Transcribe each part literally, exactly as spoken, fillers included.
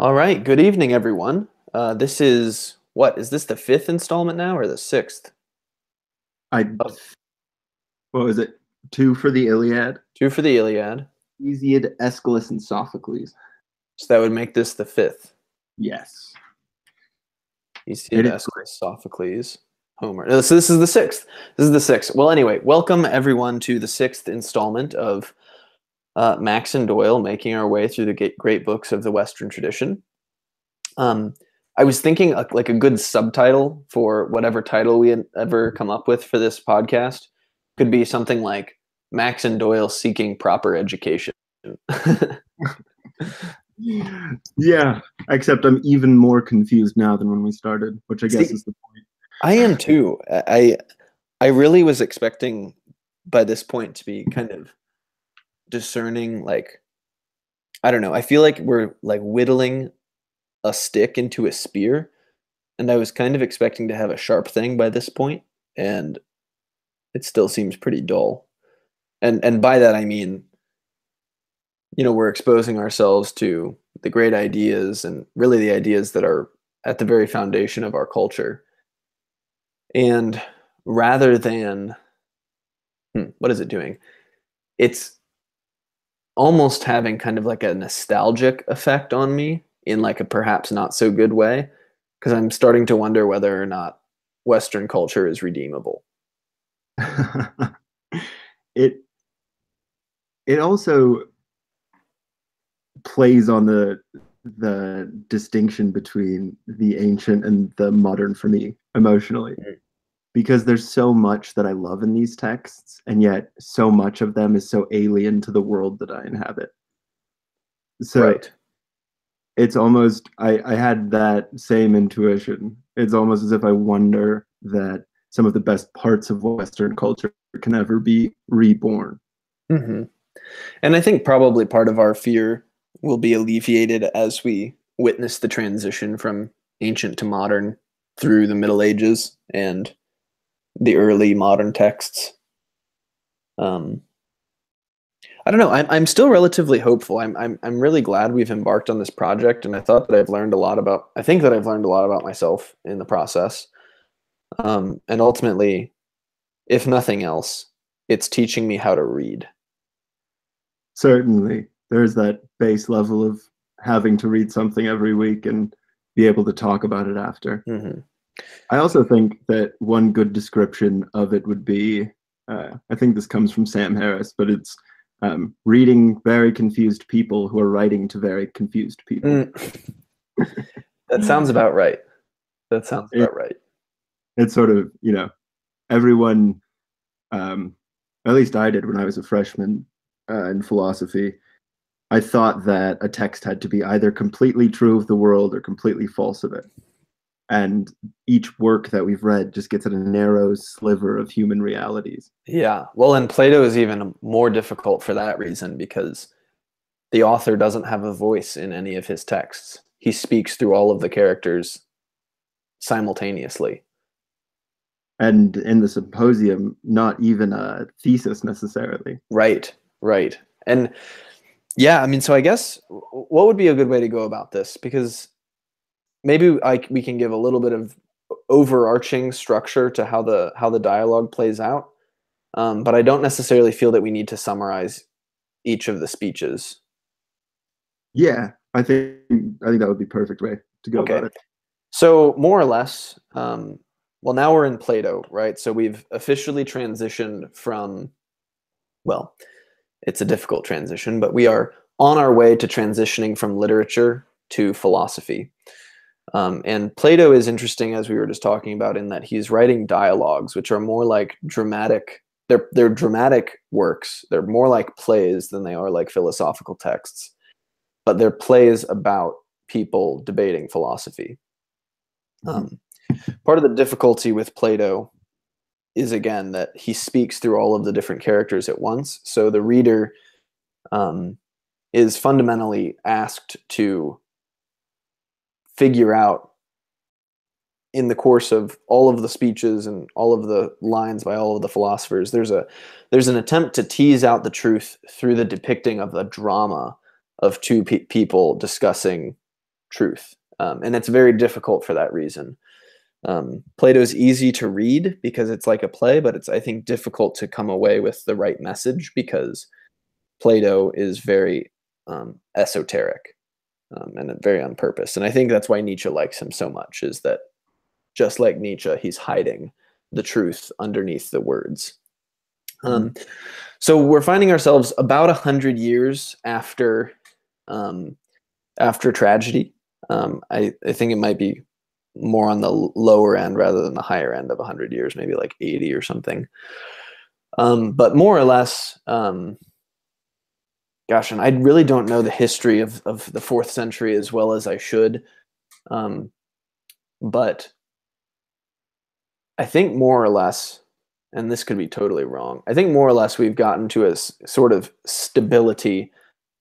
All right, good evening, everyone. Uh, this is, what, is this the fifth installment now or the sixth? I, oh. What was it? Two for the Iliad? Two for the Iliad. Hesiod, Aeschylus, and Sophocles. So that would make this the fifth? Yes. Hesiod, Aeschylus, Sophocles, Homer. No, so this is the sixth. This is the sixth. Well, anyway, welcome everyone to the sixth installment of Uh, Max and Doyle, making our way through the great books of the Western tradition. Um, I was thinking a, like a good subtitle for whatever title we had ever come up with for this podcast could be something like Max and Doyle Seeking Proper Education. Yeah, except I'm even more confused now than when we started, which I guess See, is the point. I am too. I I really was expecting by this point to be kind of discerning, like, I don't know, I feel like we're like whittling a stick into a spear, and I was kind of expecting to have a sharp thing by this point, and it still seems pretty dull. And and by that I mean, you know, we're exposing ourselves to the great ideas, and really the ideas that are at the very foundation of our culture, and rather than hmm, what is it doing? It's almost having kind of like a nostalgic effect on me in like a perhaps not so good way, because I'm starting to wonder whether or not Western culture is redeemable. it it also plays on the the distinction between the ancient and the modern for me emotionally, because there's so much that I love in these texts, and yet so much of them is so alien to the world that I inhabit. So right. It's almost, I, I had that same intuition. It's almost as if I wonder that some of the best parts of Western culture can ever be reborn. Mm-hmm. And I think probably part of our fear will be alleviated as we witness the transition from ancient to modern through the Middle Ages and the early modern texts. Um, I don't know. I'm I'm still relatively hopeful. I'm I'm I'm really glad we've embarked on this project, and I thought that I've learned a lot about. I think that I've learned a lot about myself in the process. Um, and ultimately, if nothing else, it's teaching me how to read. Certainly, there's that base level of having to read something every week and be able to talk about it after. Mm-hmm. I also think that one good description of it would be, uh, I think this comes from Sam Harris, but it's um, reading very confused people who are writing to very confused people. Mm. That sounds about right. That sounds about it, right. It's sort of, you know, everyone, um, at least I did when I was a freshman uh, in philosophy, I thought that a text had to be either completely true of the world or completely false of it. And each work that we've read just gets at a narrow sliver of human realities. Yeah. Well, and Plato is even more difficult for that reason, because the author doesn't have a voice in any of his texts. He speaks through all of the characters simultaneously. And in the Symposium, not even a thesis necessarily. Right, right. And yeah, I mean, so I guess what would be a good way to go about this? Because maybe I, we can give a little bit of overarching structure to how the how the dialogue plays out, um, but I don't necessarily feel that we need to summarize each of the speeches. Yeah, I think I think that would be a perfect way to go okay. about it. So more or less, um, well, now we're in Plato, right? So we've officially transitioned from, well, it's a difficult transition, but we are on our way to transitioning from literature to philosophy. Um, and Plato is interesting, as we were just talking about, in that he's writing dialogues, which are more like dramatic, they're, they're dramatic works. They're more like plays than they are like philosophical texts, but they're plays about people debating philosophy. Um, part of the difficulty with Plato is, again, that he speaks through all of the different characters at once. So the reader um, is fundamentally asked to figure out in the course of all of the speeches and all of the lines by all of the philosophers, there's a there's an attempt to tease out the truth through the depicting of the drama of two pe people discussing truth. Um, and it's very difficult for that reason. Um, Plato's easy to read because it's like a play, but it's, I think, difficult to come away with the right message because Plato is very um, esoteric um, and very on purpose. And I think that's why Nietzsche likes him so much, is that just like Nietzsche, he's hiding the truth underneath the words. Um, so we're finding ourselves about a hundred years after, um, after tragedy. Um, I, I think it might be more on the lower end rather than the higher end of a hundred years, maybe like eighty or something. Um, but more or less, um, gosh, and I really don't know the history of, of the fourth century as well as I should. Um, but I think more or less, and this could be totally wrong, I think more or less we've gotten to a s- sort of stability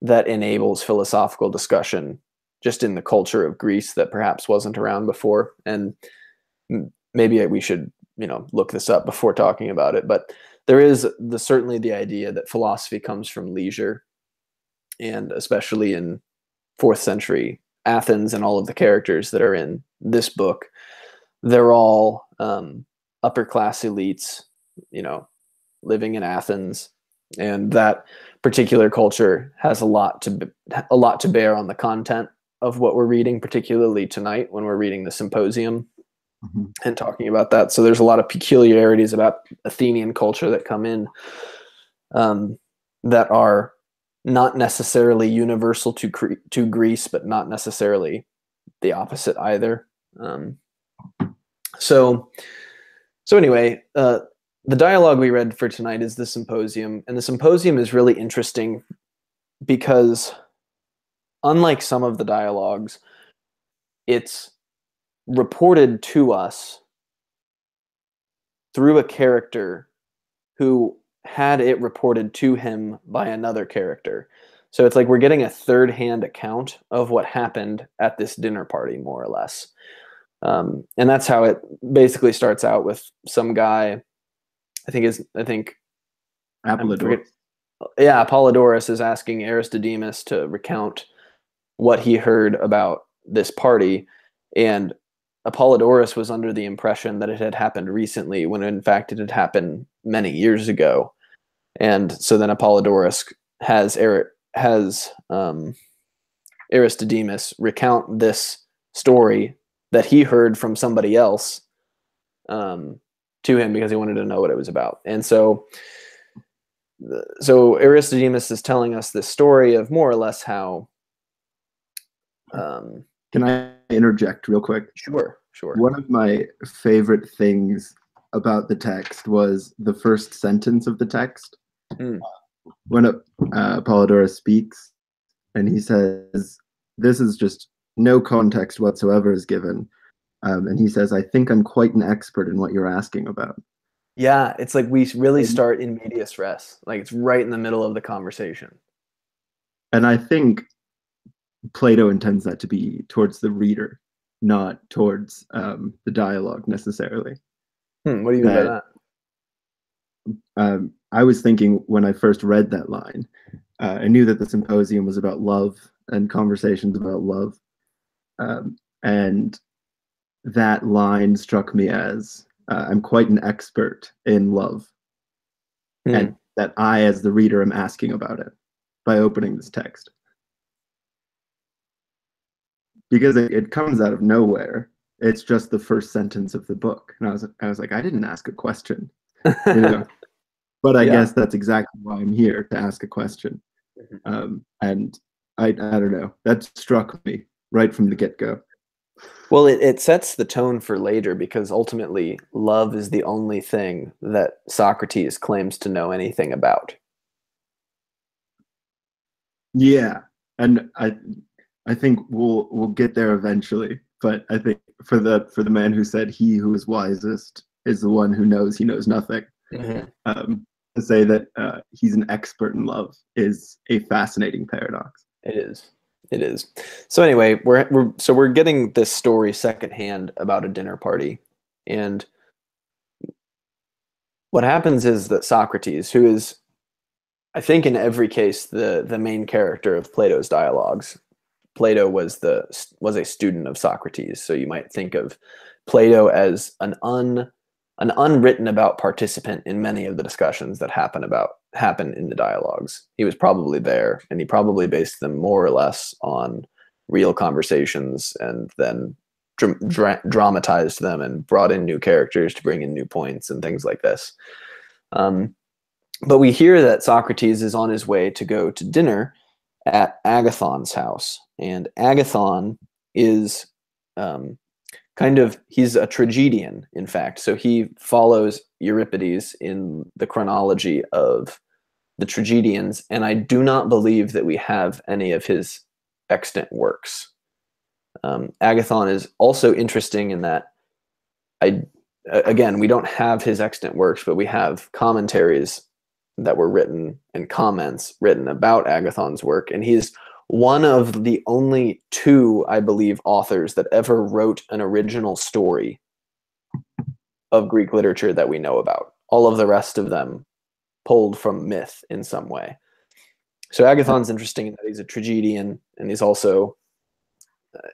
that enables philosophical discussion just in the culture of Greece that perhaps wasn't around before. And maybe we should, you know, look this up before talking about it. But there is the, certainly the idea that philosophy comes from leisure, and especially in fourth century Athens, and all of the characters that are in this book, they're all um, upper class elites, you know, living in Athens, and that particular culture has a lot to be, a lot to bear on the content of what we're reading, particularly tonight when we're reading the Symposium mm-hmm. and talking about that. So there's a lot of peculiarities about Athenian culture that come in um, that are not necessarily universal to to Greece, but not necessarily the opposite either. Um, so, so anyway, uh, the dialogue we read for tonight is the Symposium, and the Symposium is really interesting because, unlike some of the dialogues, it's reported to us through a character who had it reported to him by another character. So it's like we're getting a third-hand account of what happened at this dinner party, more or less. Um, and that's how it basically starts out with some guy, I think is, I think... Apollodorus. Yeah, Apollodorus is asking Aristodemus to recount what he heard about this party, and Apollodorus was under the impression that it had happened recently, when in fact it had happened many years ago. And so then Apollodorus has Ar- has um, Aristodemus recount this story that he heard from somebody else um, to him, because he wanted to know what it was about. And so, so Aristodemus is telling us this story of more or less how... Um, Can I interject real quick? Sure, sure. One of my favorite things about the text was the first sentence of the text. Mm. When uh, Apollodorus speaks, and he says, this is just no context whatsoever is given. Um, and he says, I think I'm quite an expert in what you're asking about. Yeah, it's like we really start in medias res. Like it's right in the middle of the conversation. And I think Plato intends that to be towards the reader, not towards um, the dialogue necessarily. Hmm, what do you mean by that? Um, I was thinking when I first read that line, uh, I knew that the Symposium was about love and conversations about love. Um, and that line struck me as, uh, I'm quite an expert in love. Hmm. And that I, as the reader, am asking about it by opening this text. Because it, it comes out of nowhere. It's just the first sentence of the book. And I was I was like, I didn't ask a question. You know? But I yeah. guess that's exactly why I'm here, to ask a question. Um, and I I don't know. That struck me right from the get-go. Well, it, it sets the tone for later, because ultimately love is the only thing that Socrates claims to know anything about. Yeah. And I... I think we'll we'll get there eventually, but I think for the for the man who said he who is wisest is the one who knows he knows nothing. Mm-hmm. Um, to say that uh, he's an expert in love is a fascinating paradox. It is. It is. So anyway, we're we're so we're getting this story secondhand about a dinner party, and what happens is that Socrates, who is, I think, in every case the the main character of Plato's dialogues, Plato was the was a student of Socrates, so you might think of Plato as an un an unwritten about participant in many of the discussions that happen about happen in the dialogues. He was probably there, and he probably based them more or less on real conversations, and then dra dra dramatized them and brought in new characters to bring in new points and things like this. Um, but we hear that Socrates is on his way to go to dinner at Agathon's house, and Agathon is um, kind of, he's a tragedian, in fact, so he follows Euripides in the chronology of the tragedians, and I do not believe that we have any of his extant works. Um, Agathon is also interesting in that, I again, we don't have his extant works, but we have commentaries that were written and comments written about Agathon's work, and he's one of the only two, I believe, authors that ever wrote an original story of Greek literature that we know about. All of the rest of them pulled from myth in some way. So Agathon's interesting in that he's a tragedian, and he's also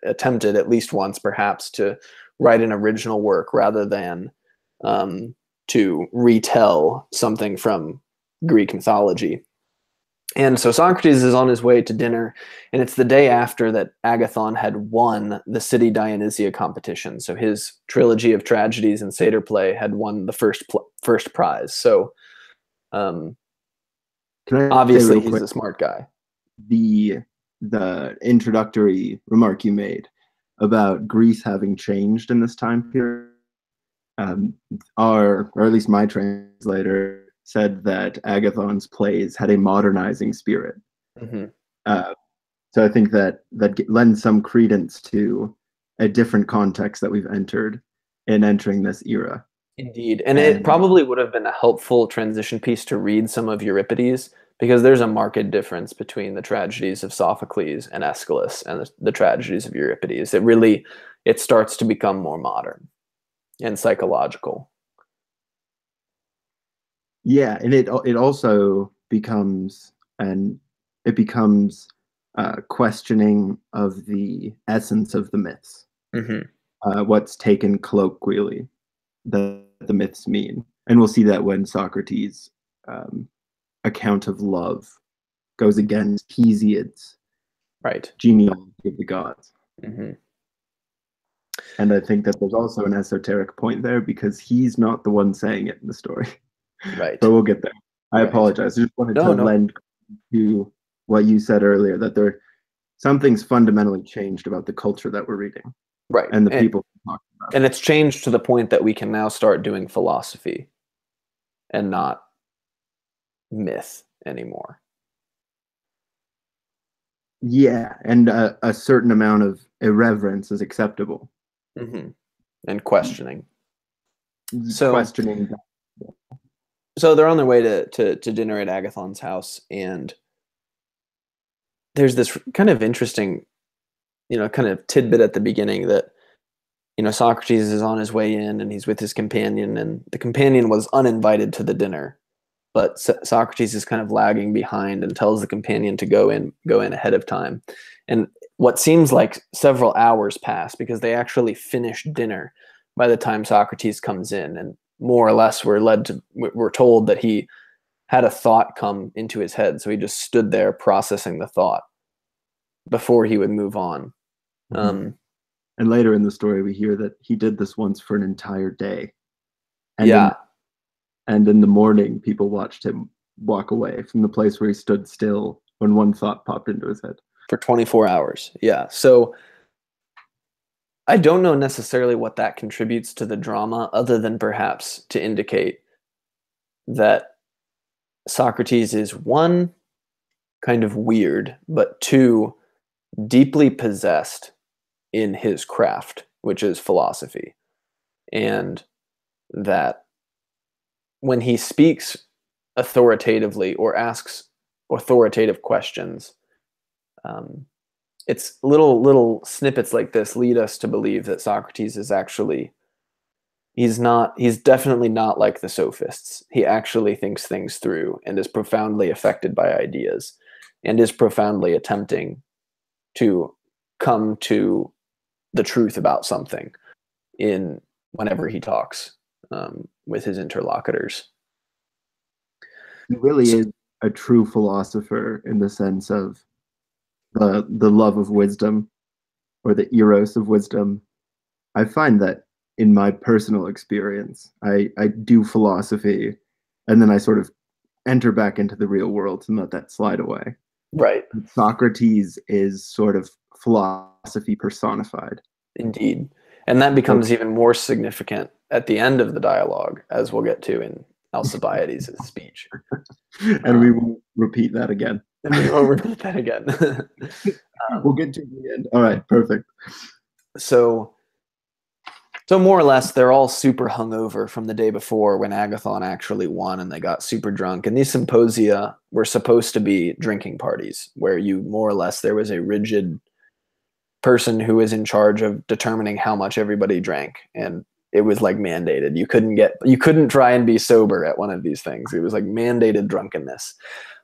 attempted at least once, perhaps, to write an original work rather than um, to retell something from Greek mythology. And so Socrates is on his way to dinner, and it's the day after that Agathon had won the City Dionysia competition. So his trilogy of tragedies and satyr play had won the first first prize. So um, obviously he's a smart guy. The the introductory remark you made about Greece having changed in this time period, um, our, or at least my translator, said that Agathon's plays had a modernizing spirit. Mm-hmm. uh, so I think that that lends some credence to a different context that we've entered in entering this era. Indeed, and, and it probably would have been a helpful transition piece to read some of Euripides, because there's a marked difference between the tragedies of Sophocles and Aeschylus and the, the tragedies of Euripides. It really, it starts to become more modern and psychological. Yeah, and it it also becomes and it becomes uh, questioning of the essence of the myths, mm-hmm. uh, what's taken colloquially that the myths mean, and we'll see that when Socrates' um, account of love goes against Hesiod's right genealogy of the gods, mm-hmm. and I think that there's also an esoteric point there because he's not the one saying it in the story. Right. But we'll get there. I right. apologize. I just wanted no, to no. lend to what you said earlier, that there something's fundamentally changed about the culture that we're reading. Right. And the and, people we're talking about. And it's changed to the point that we can now start doing philosophy and not myth anymore. Yeah. And a, a certain amount of irreverence is acceptable. Mm-hmm. And questioning. So, questioning that. So they're on their way to, to, to dinner at Agathon's house, and there's this kind of interesting, you know, kind of tidbit at the beginning that, you know, Socrates is on his way in, and he's with his companion, and the companion was uninvited to the dinner, but so Socrates is kind of lagging behind and tells the companion to go in, go in ahead of time. And what seems like several hours pass because they actually finish dinner by the time Socrates comes in, and more or less we're led to, we're told that he had a thought come into his head. So he just stood there processing the thought before he would move on. Mm-hmm. um, and later in the story, we hear that he did this once for an entire day. And yeah. In, and in the morning, people watched him walk away from the place where he stood still when one thought popped into his head. For twenty-four hours. Yeah. So I don't know necessarily what that contributes to the drama, other than perhaps to indicate that Socrates is, one, kind of weird, but two, deeply possessed in his craft, which is philosophy. And that when he speaks authoritatively or asks authoritative questions, um, it's little little snippets like this lead us to believe that Socrates is actually, he's not, he's definitely not like the sophists. He actually thinks things through and is profoundly affected by ideas and is profoundly attempting to come to the truth about something in whenever he talks um, with his interlocutors. He really so, is a true philosopher in the sense of the the love of wisdom, or the eros of wisdom. I find that in my personal experience, I, I do philosophy, and then I sort of enter back into the real world and let that slide away. Right. Socrates is sort of philosophy personified. Indeed. And that becomes even more significant at the end of the dialogue, as we'll get to in Alcibiades' speech. And um, we will repeat that again. And we will repeat that again. um, we'll get to the end. All right, perfect. So, so more or less, they're all super hungover from the day before when Agathon actually won, and they got super drunk. And these symposia were supposed to be drinking parties where you more or less, there was a rigid person who was in charge of determining how much everybody drank, and it was like mandated. You couldn't get, you couldn't try and be sober at one of these things. It was like mandated drunkenness.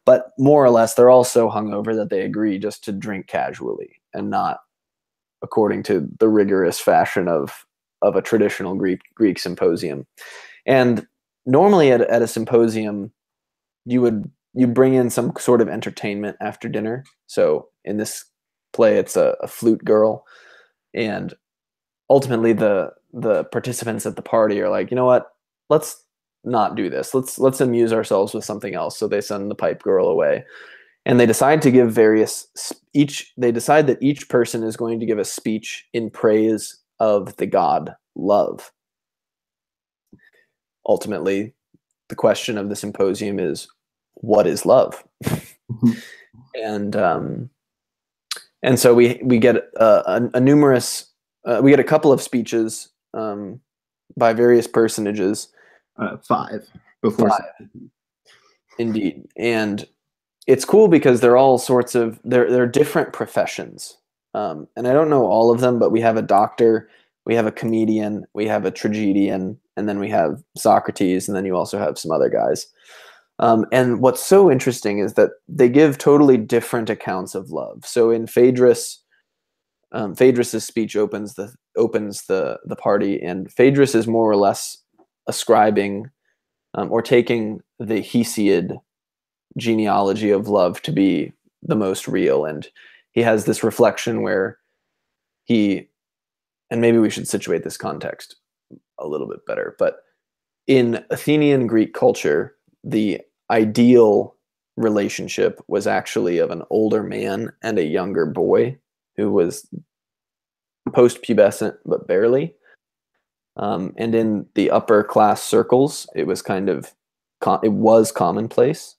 But more or less, they're all so hungover that they agree just to drink casually and not according to the rigorous fashion of of a traditional Greek Greek symposium. And normally at, at a symposium, you would you bring in some sort of entertainment after dinner. So in this play, it's a, a flute girl, and ultimately the the participants at the party are like, you know what, let's not do this, let's let's amuse ourselves with something else. So they send the pipe girl away, and they decide to give various each they decide that each person is going to give a speech in praise of the god love. Ultimately, the question of the symposium is, what is love? and um And so we we get uh, a, a numerous uh, we get a couple of speeches um, by various personages, uh, five before five. Indeed, and it's cool because they're all sorts of they're they're different professions, um, and I don't know all of them, but we have a doctor, we have a comedian, we have a tragedian, and then we have Socrates, and then you also have some other guys. Um, and what's so interesting is that they give totally different accounts of love. So in Phaedrus, um, Phaedrus's speech opens the opens the the party, and Phaedrus is more or less ascribing um, or taking the Hesiod genealogy of love to be the most real. And he has this reflection where he, and maybe we should situate this context a little bit better, but in Athenian Greek culture, the ideal relationship was actually of an older man and a younger boy who was post-pubescent, but barely. Um, and in the upper class circles, it was kind of, it was commonplace.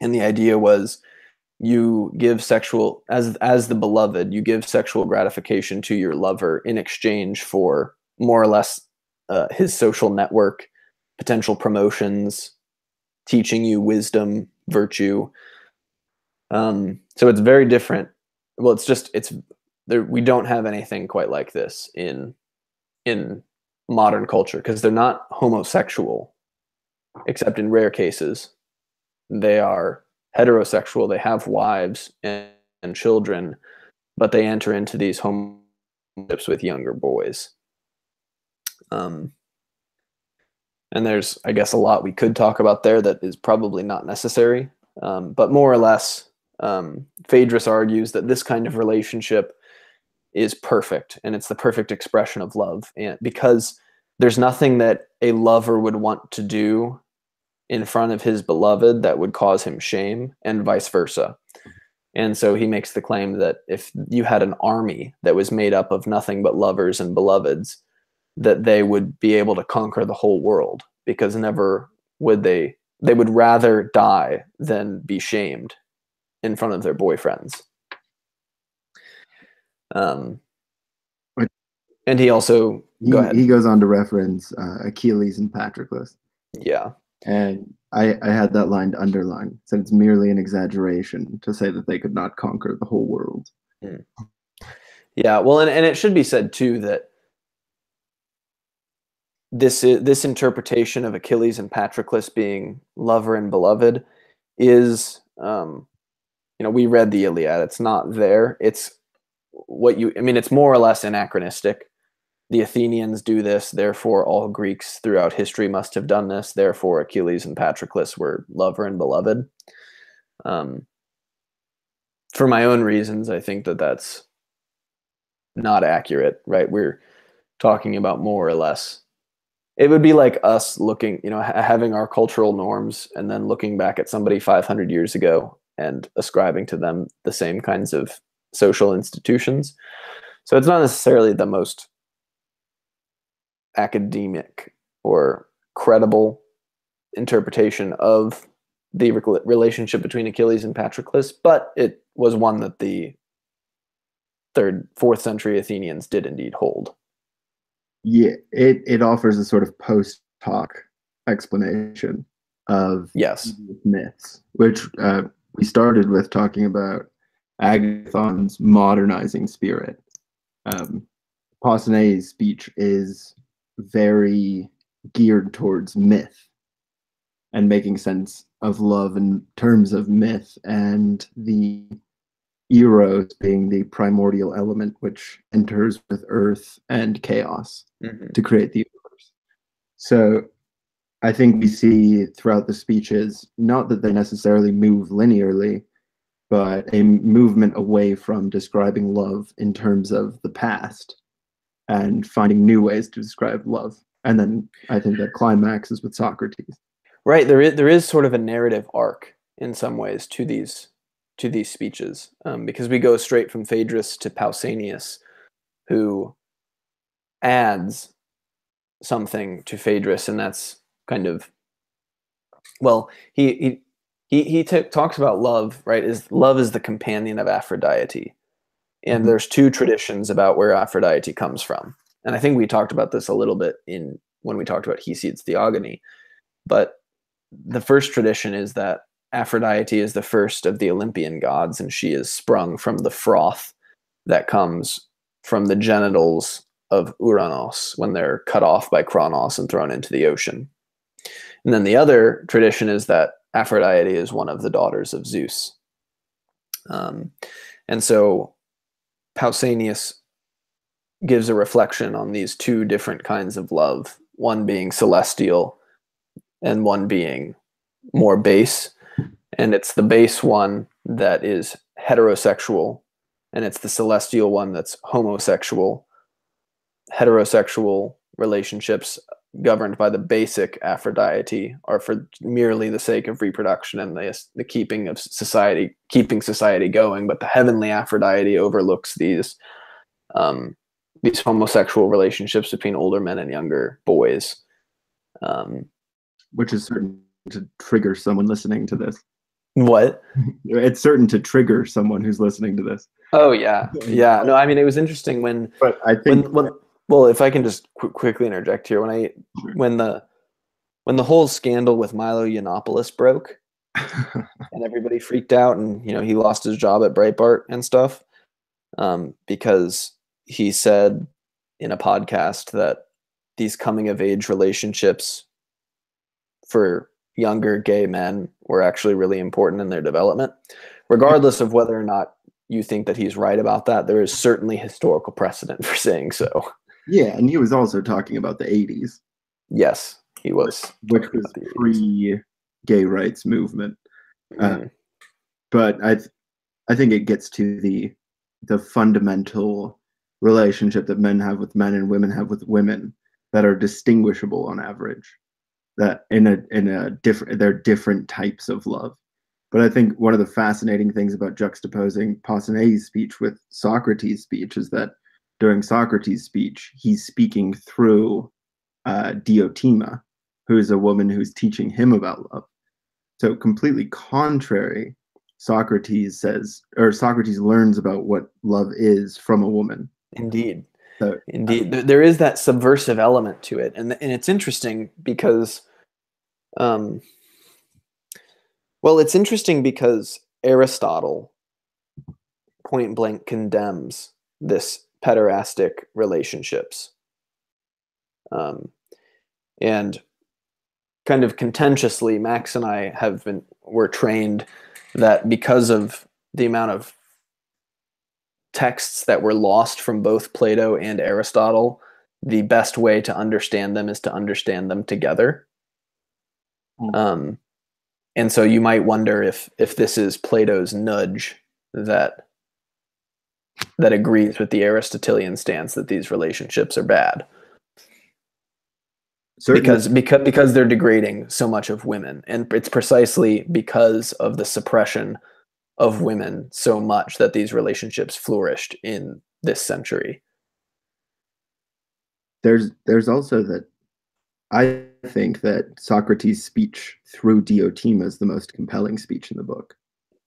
And the idea was you give sexual, as, as the beloved, you give sexual gratification to your lover in exchange for more or less uh, his social network, potential promotions, teaching you wisdom, virtue. Um, so it's very different. Well, it's just, it's there. We don't have anything quite like this in, in modern culture, because they're not homosexual, except in rare cases. They are heterosexual. They have wives and, and children, but they enter into these home relationships with younger boys. Um, And there's, I guess, a lot we could talk about there that is probably not necessary. Um, but more or less, um, Phaedrus argues that this kind of relationship is perfect, and it's the perfect expression of love, and because there's nothing that a lover would want to do in front of his beloved that would cause him shame, and vice versa. And so he makes the claim that if you had an army that was made up of nothing but lovers and beloveds, that they would be able to conquer the whole world, because never would they, they would rather die than be shamed in front of their boyfriends. Um, and he also, he, go ahead. He goes on to reference uh, Achilles and Patroclus. Yeah. And I, I had that line underlined, so it's merely an exaggeration to say that they could not conquer the whole world. Mm. Yeah. Well, and, and it should be said too, that This this interpretation of Achilles and Patroclus being lover and beloved is, um, you know, we read the Iliad. It's not there. It's what you, I mean, it's more or less anachronistic. The Athenians do this, therefore all Greeks throughout history must have done this, therefore Achilles and Patroclus were lover and beloved. Um, for my own reasons, I think that that's not accurate, right? We're talking about more or less. It would be like us looking, you know, ha having our cultural norms and then looking back at somebody five hundred years ago and ascribing to them the same kinds of social institutions. So it's not necessarily the most academic or credible interpretation of the re relationship between Achilles and Patroclus, but it was one that the third, fourth century Athenians did indeed hold. Yeah, it, it offers a sort of post hoc explanation of yes. myths, which uh, we started with talking about Agathon's modernizing spirit. Um, Pausanias' speech is very geared towards myth and making sense of love in terms of myth, and the eros being the primordial element which enters with earth and chaos mm-hmm. to create the universe. So I think we see throughout the speeches, not that they necessarily move linearly, but a movement away from describing love in terms of the past and finding new ways to describe love. And then I think that climax is with Socrates. Right. There is, there is sort of a narrative arc in some ways to these, to these speeches, um, because we go straight from Phaedrus to Pausanias, who adds something to Phaedrus. And that's kind of, well, he, he, He he t talks about love, right? Is love is the companion of Aphrodite, and there's two traditions about where Aphrodite comes from. And I think we talked about this a little bit in when we talked about Hesiod's Theogony. But the first tradition is that Aphrodite is the first of the Olympian gods, and she is sprung from the froth that comes from the genitals of Uranos when they're cut off by Kronos and thrown into the ocean. And then the other tradition is that Aphrodite is one of the daughters of Zeus. Um, and so Pausanias gives a reflection on these two different kinds of love, one being celestial and one being more base. And it's the base one that is heterosexual, and it's the celestial one that's homosexual. Heterosexual relationships governed by the basic Aphrodite are for merely the sake of reproduction and the, the keeping of society, keeping society going. But the heavenly Aphrodite overlooks these, um, these homosexual relationships between older men and younger boys. Um, Which is certain to trigger someone listening to this. What? It's certain to trigger someone who's listening to this. Oh yeah. Yeah. No, I mean, it was interesting when, but I think when, when, well, if I can just qu quickly interject here, when I sure. when the when the whole scandal with Milo Yiannopoulos broke, and everybody freaked out, and you know he lost his job at Breitbart and stuff, um, because he said in a podcast that these coming of age relationships for younger gay men were actually really important in their development, regardless of whether or not you think that he's right about that. There is certainly historical precedent for saying so. Yeah, and he was also talking about the eighties. Yes, he was. Which was the pre-gay rights movement. Mm-hmm. uh, but I, th I think it gets to the the fundamental relationship that men have with men and women have with women that are distinguishable on average. That in a in a different, they're different types of love. But I think one of the fascinating things about juxtaposing Pausanias' speech with Socrates' speech is that during Socrates' speech, he's speaking through uh, Diotima, who is a woman who's teaching him about love. So completely contrary, Socrates says, or Socrates learns about what love is from a woman. Indeed. So, Indeed. Um, there is that subversive element to it. And, and it's interesting because, um, well, it's interesting because Aristotle point blank condemns this pederastic relationships, um, and kind of contentiously, Max and I have been were trained that because of the amount of texts that were lost from both Plato and Aristotle, the best way to understand them is to understand them together. Mm. Um, and so you might wonder if if this is Plato's nudge that that agrees with the Aristotelian stance that these relationships are bad. Certainly. Because because because they're degrading so much of women, and it's precisely because of the suppression of women so much that these relationships flourished in this century. There's there's also that I think that Socrates' speech through Diotima is the most compelling speech in the book.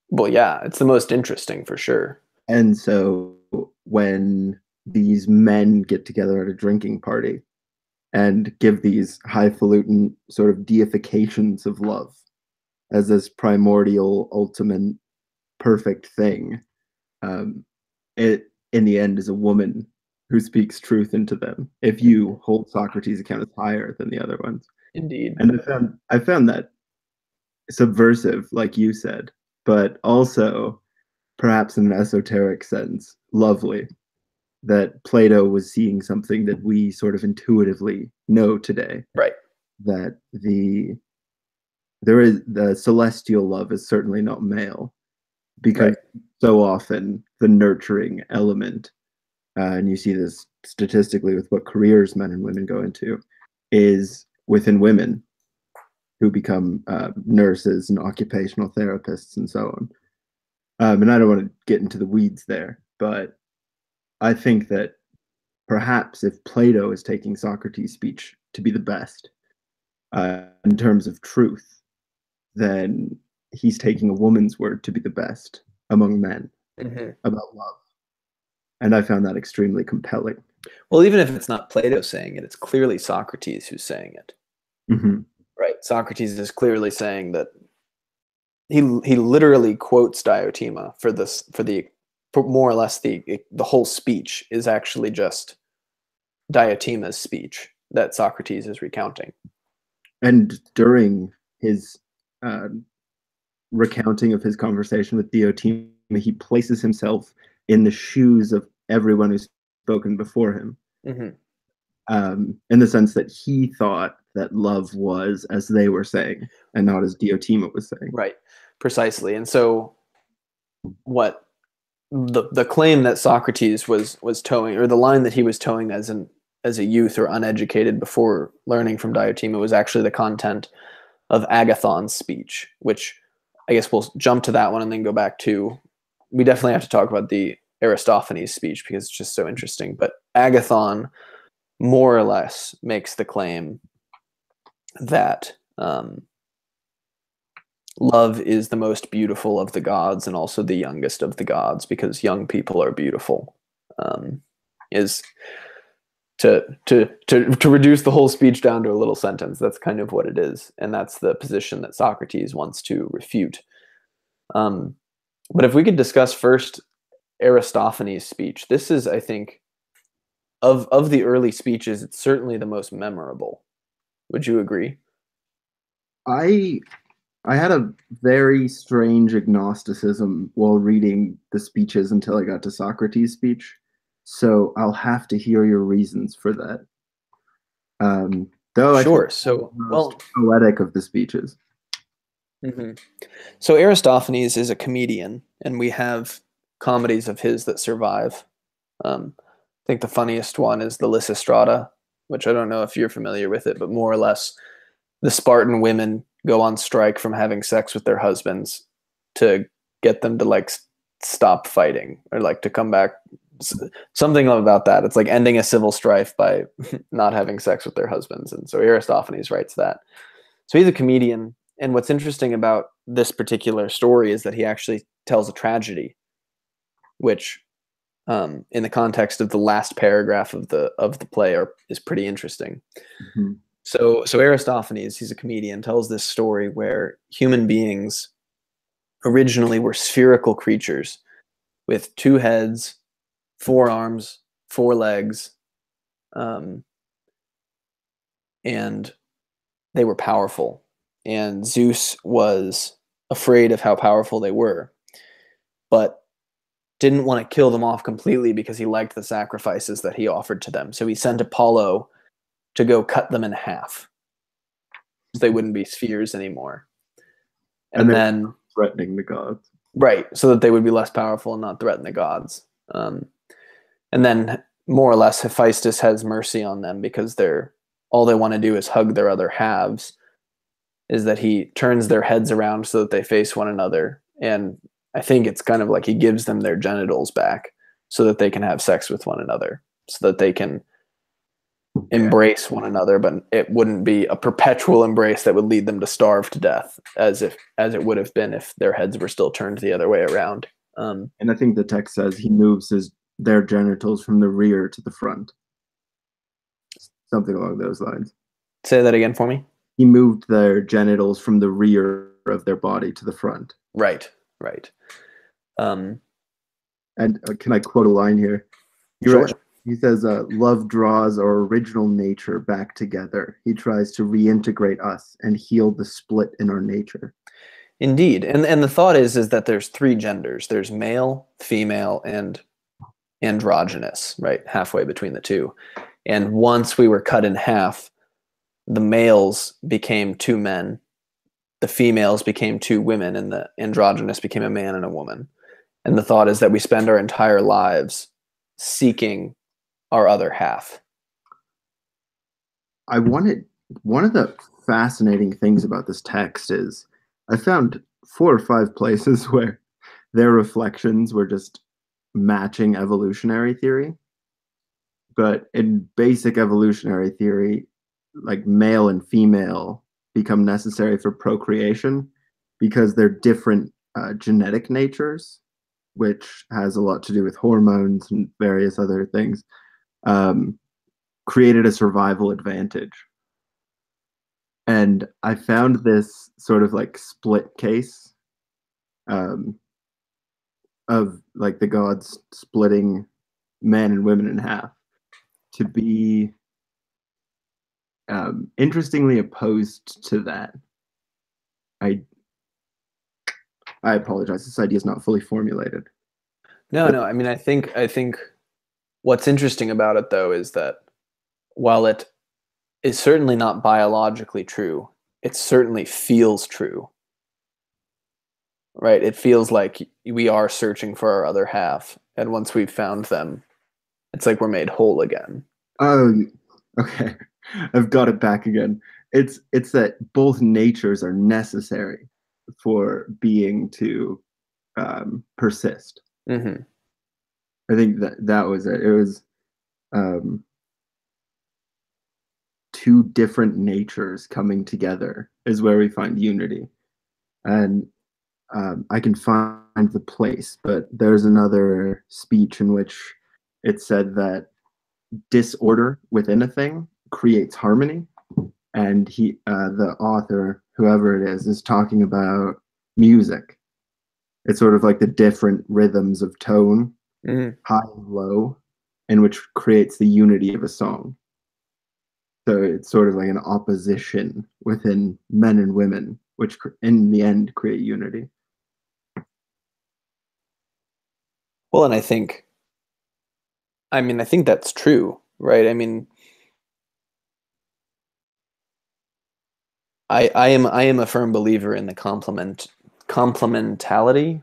Well, yeah, it's the most interesting for sure. And so when these men get together at a drinking party and give these highfalutin sort of deifications of love as this primordial, ultimate, perfect thing, um, it in the end is a woman who speaks truth into them, if you hold Socrates' account as higher than the other ones. Indeed. And I found, I found that subversive, like you said, but also, perhaps in an esoteric sense, lovely, that Plato was seeing something that we sort of intuitively know today. Right. That the there is the celestial love is certainly not male, because right. so often the nurturing element, Uh, and you see this statistically with what careers men and women go into, is within women who become uh, nurses and occupational therapists and so on. Um, and I don't want to get into the weeds there, but I think that perhaps if Plato is taking Socrates' speech to be the best uh, in terms of truth, then he's taking a woman's word to be the best among men mm-hmm. about love. And I found that extremely compelling. Well, even if it's not Plato saying it, it's clearly Socrates who's saying it. Mm-hmm. Right. Socrates is clearly saying that he he literally quotes Diotima for this for the for more or less the the whole speech is actually just Diotima's speech that Socrates is recounting. And during his uh, recounting of his conversation with Diotima, he places himself in the shoes of everyone who's spoken before him, mm-hmm. um, in the sense that he thought that love was as they were saying and not as Diotima was saying. Right, precisely. And so what the the claim that Socrates was was towing, or the line that he was towing as an as a youth or uneducated before learning from Diotima, was actually the content of Agathon's speech, which I guess we'll jump to that one and then go back to. We definitely have to talk about the Aristophanes speech because it's just so interesting. But Agathon more or less makes the claim that um, love is the most beautiful of the gods and also the youngest of the gods, because young people are beautiful. Um, is to, to, to, to reduce the whole speech down to a little sentence. That's kind of what it is. And that's the position that Socrates wants to refute. Um, But if we could discuss first Aristophanes' speech, this is, I think, of of the early speeches, it's certainly the most memorable. Would you agree? I I had a very strange agnosticism while reading the speeches until I got to Socrates' speech, so I'll have to hear your reasons for that. Um, though sure. I so the most well, poetic of the speeches. Mm-hmm. So Aristophanes is a comedian, and we have comedies of his that survive. Um, I think the funniest one is the Lysistrata, which I don't know if you're familiar with it, but more or less the Spartan women go on strike from having sex with their husbands to get them to like stop fighting or like to come back. Something about that. It's like ending a civil strife by not having sex with their husbands. And so Aristophanes writes that. So he's a comedian. And what's interesting about this particular story is that he actually tells a tragedy, which, um, in the context of the last paragraph of the of the play, are, is pretty interesting. Mm-hmm. So, so Aristophanes, he's a comedian, tells this story where human beings originally were spherical creatures with two heads, four arms, four legs, um, and they were powerful. And Zeus was afraid of how powerful they were. But didn't want to kill them off completely because he liked the sacrifices that he offered to them. So he sent Apollo to go cut them in half, so they wouldn't be spheres anymore. And, and then threatening the gods. Right, so that they would be less powerful and not threaten the gods. Um, and then more or less Hephaestus has mercy on them because they're all they want to do is hug their other halves, is that he turns their heads around so that they face one another. And I think it's kind of like he gives them their genitals back so that they can have sex with one another, so that they can embrace one another, but it wouldn't be a perpetual embrace that would lead them to starve to death, as if as it would have been if their heads were still turned the other way around. Um, and I think the text says he moves his their genitals from the rear to the front. Something along those lines. Say that again for me. He moved their genitals from the rear of their body to the front. Right, right. Um, and uh, can I quote a line here? Sure. He says, uh, love draws our original nature back together. He tries to reintegrate us and heal the split in our nature. Indeed. And and the thought is, is that there's three genders. There's male, female, and androgynous, right? Halfway between the two. And once we were cut in half, the males became two men, the females became two women, and the androgynous became a man and a woman. And the thought is that we spend our entire lives seeking our other half. I wanted, one of the fascinating things about this text is I found four or five places where their reflections were just matching evolutionary theory. But in basic evolutionary theory, like male and female become necessary for procreation because they're different uh, genetic natures, which has a lot to do with hormones and various other things, um, created a survival advantage. And I found this sort of like split case um, of like the gods splitting men and women in half to be um, interestingly opposed to that. I I apologize. This idea is not fully formulated. No, no. I mean, I think I think what's interesting about it, though, is that while it is certainly not biologically true, it certainly feels true. Right? It feels like we are searching for our other half, and once we've found them, it's like we're made whole again. Oh, okay. I've got it back again. It's it's that both natures are necessary for being to um, persist. Mm-hmm. I think that that was it. It was um, two different natures coming together is where we find unity. And um, I can find the place, but there's another speech in which it said that disorder within a thing creates harmony. And he, uh, the author, whoever it is, is talking about music. It's sort of like the different rhythms of tone, mm-hmm. high and low, and which creates the unity of a song. So it's sort of like an opposition within men and women, which in the end create unity. Well, and I think, I mean, I think that's true, right? I mean, I, I am I am a firm believer in the complement complementality,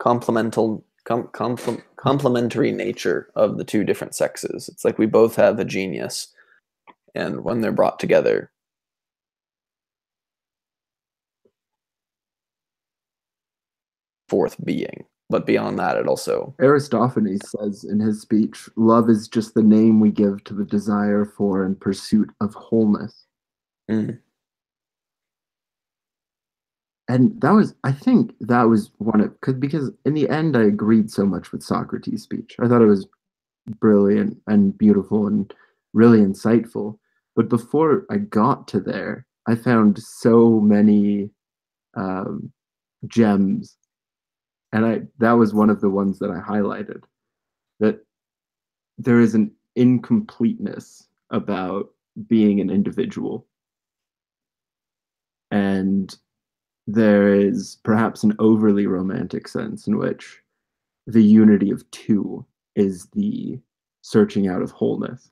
complemental com, com, complementary nature of the two different sexes. It's like we both have a genius, and when they're brought together, forth being. But beyond that, it also Aristophanes says in his speech, "Love is just the name we give to the desire for and pursuit of wholeness." Mm. And that was, I think that was one of, cause, because in the end I agreed so much with Socrates' speech. I thought it was brilliant and beautiful and really insightful. But before I got to there, I found so many um, gems. And I that was one of the ones that I highlighted, that there is an incompleteness about being an individual. And there is perhaps an overly romantic sense in which the unity of two is the searching out of wholeness.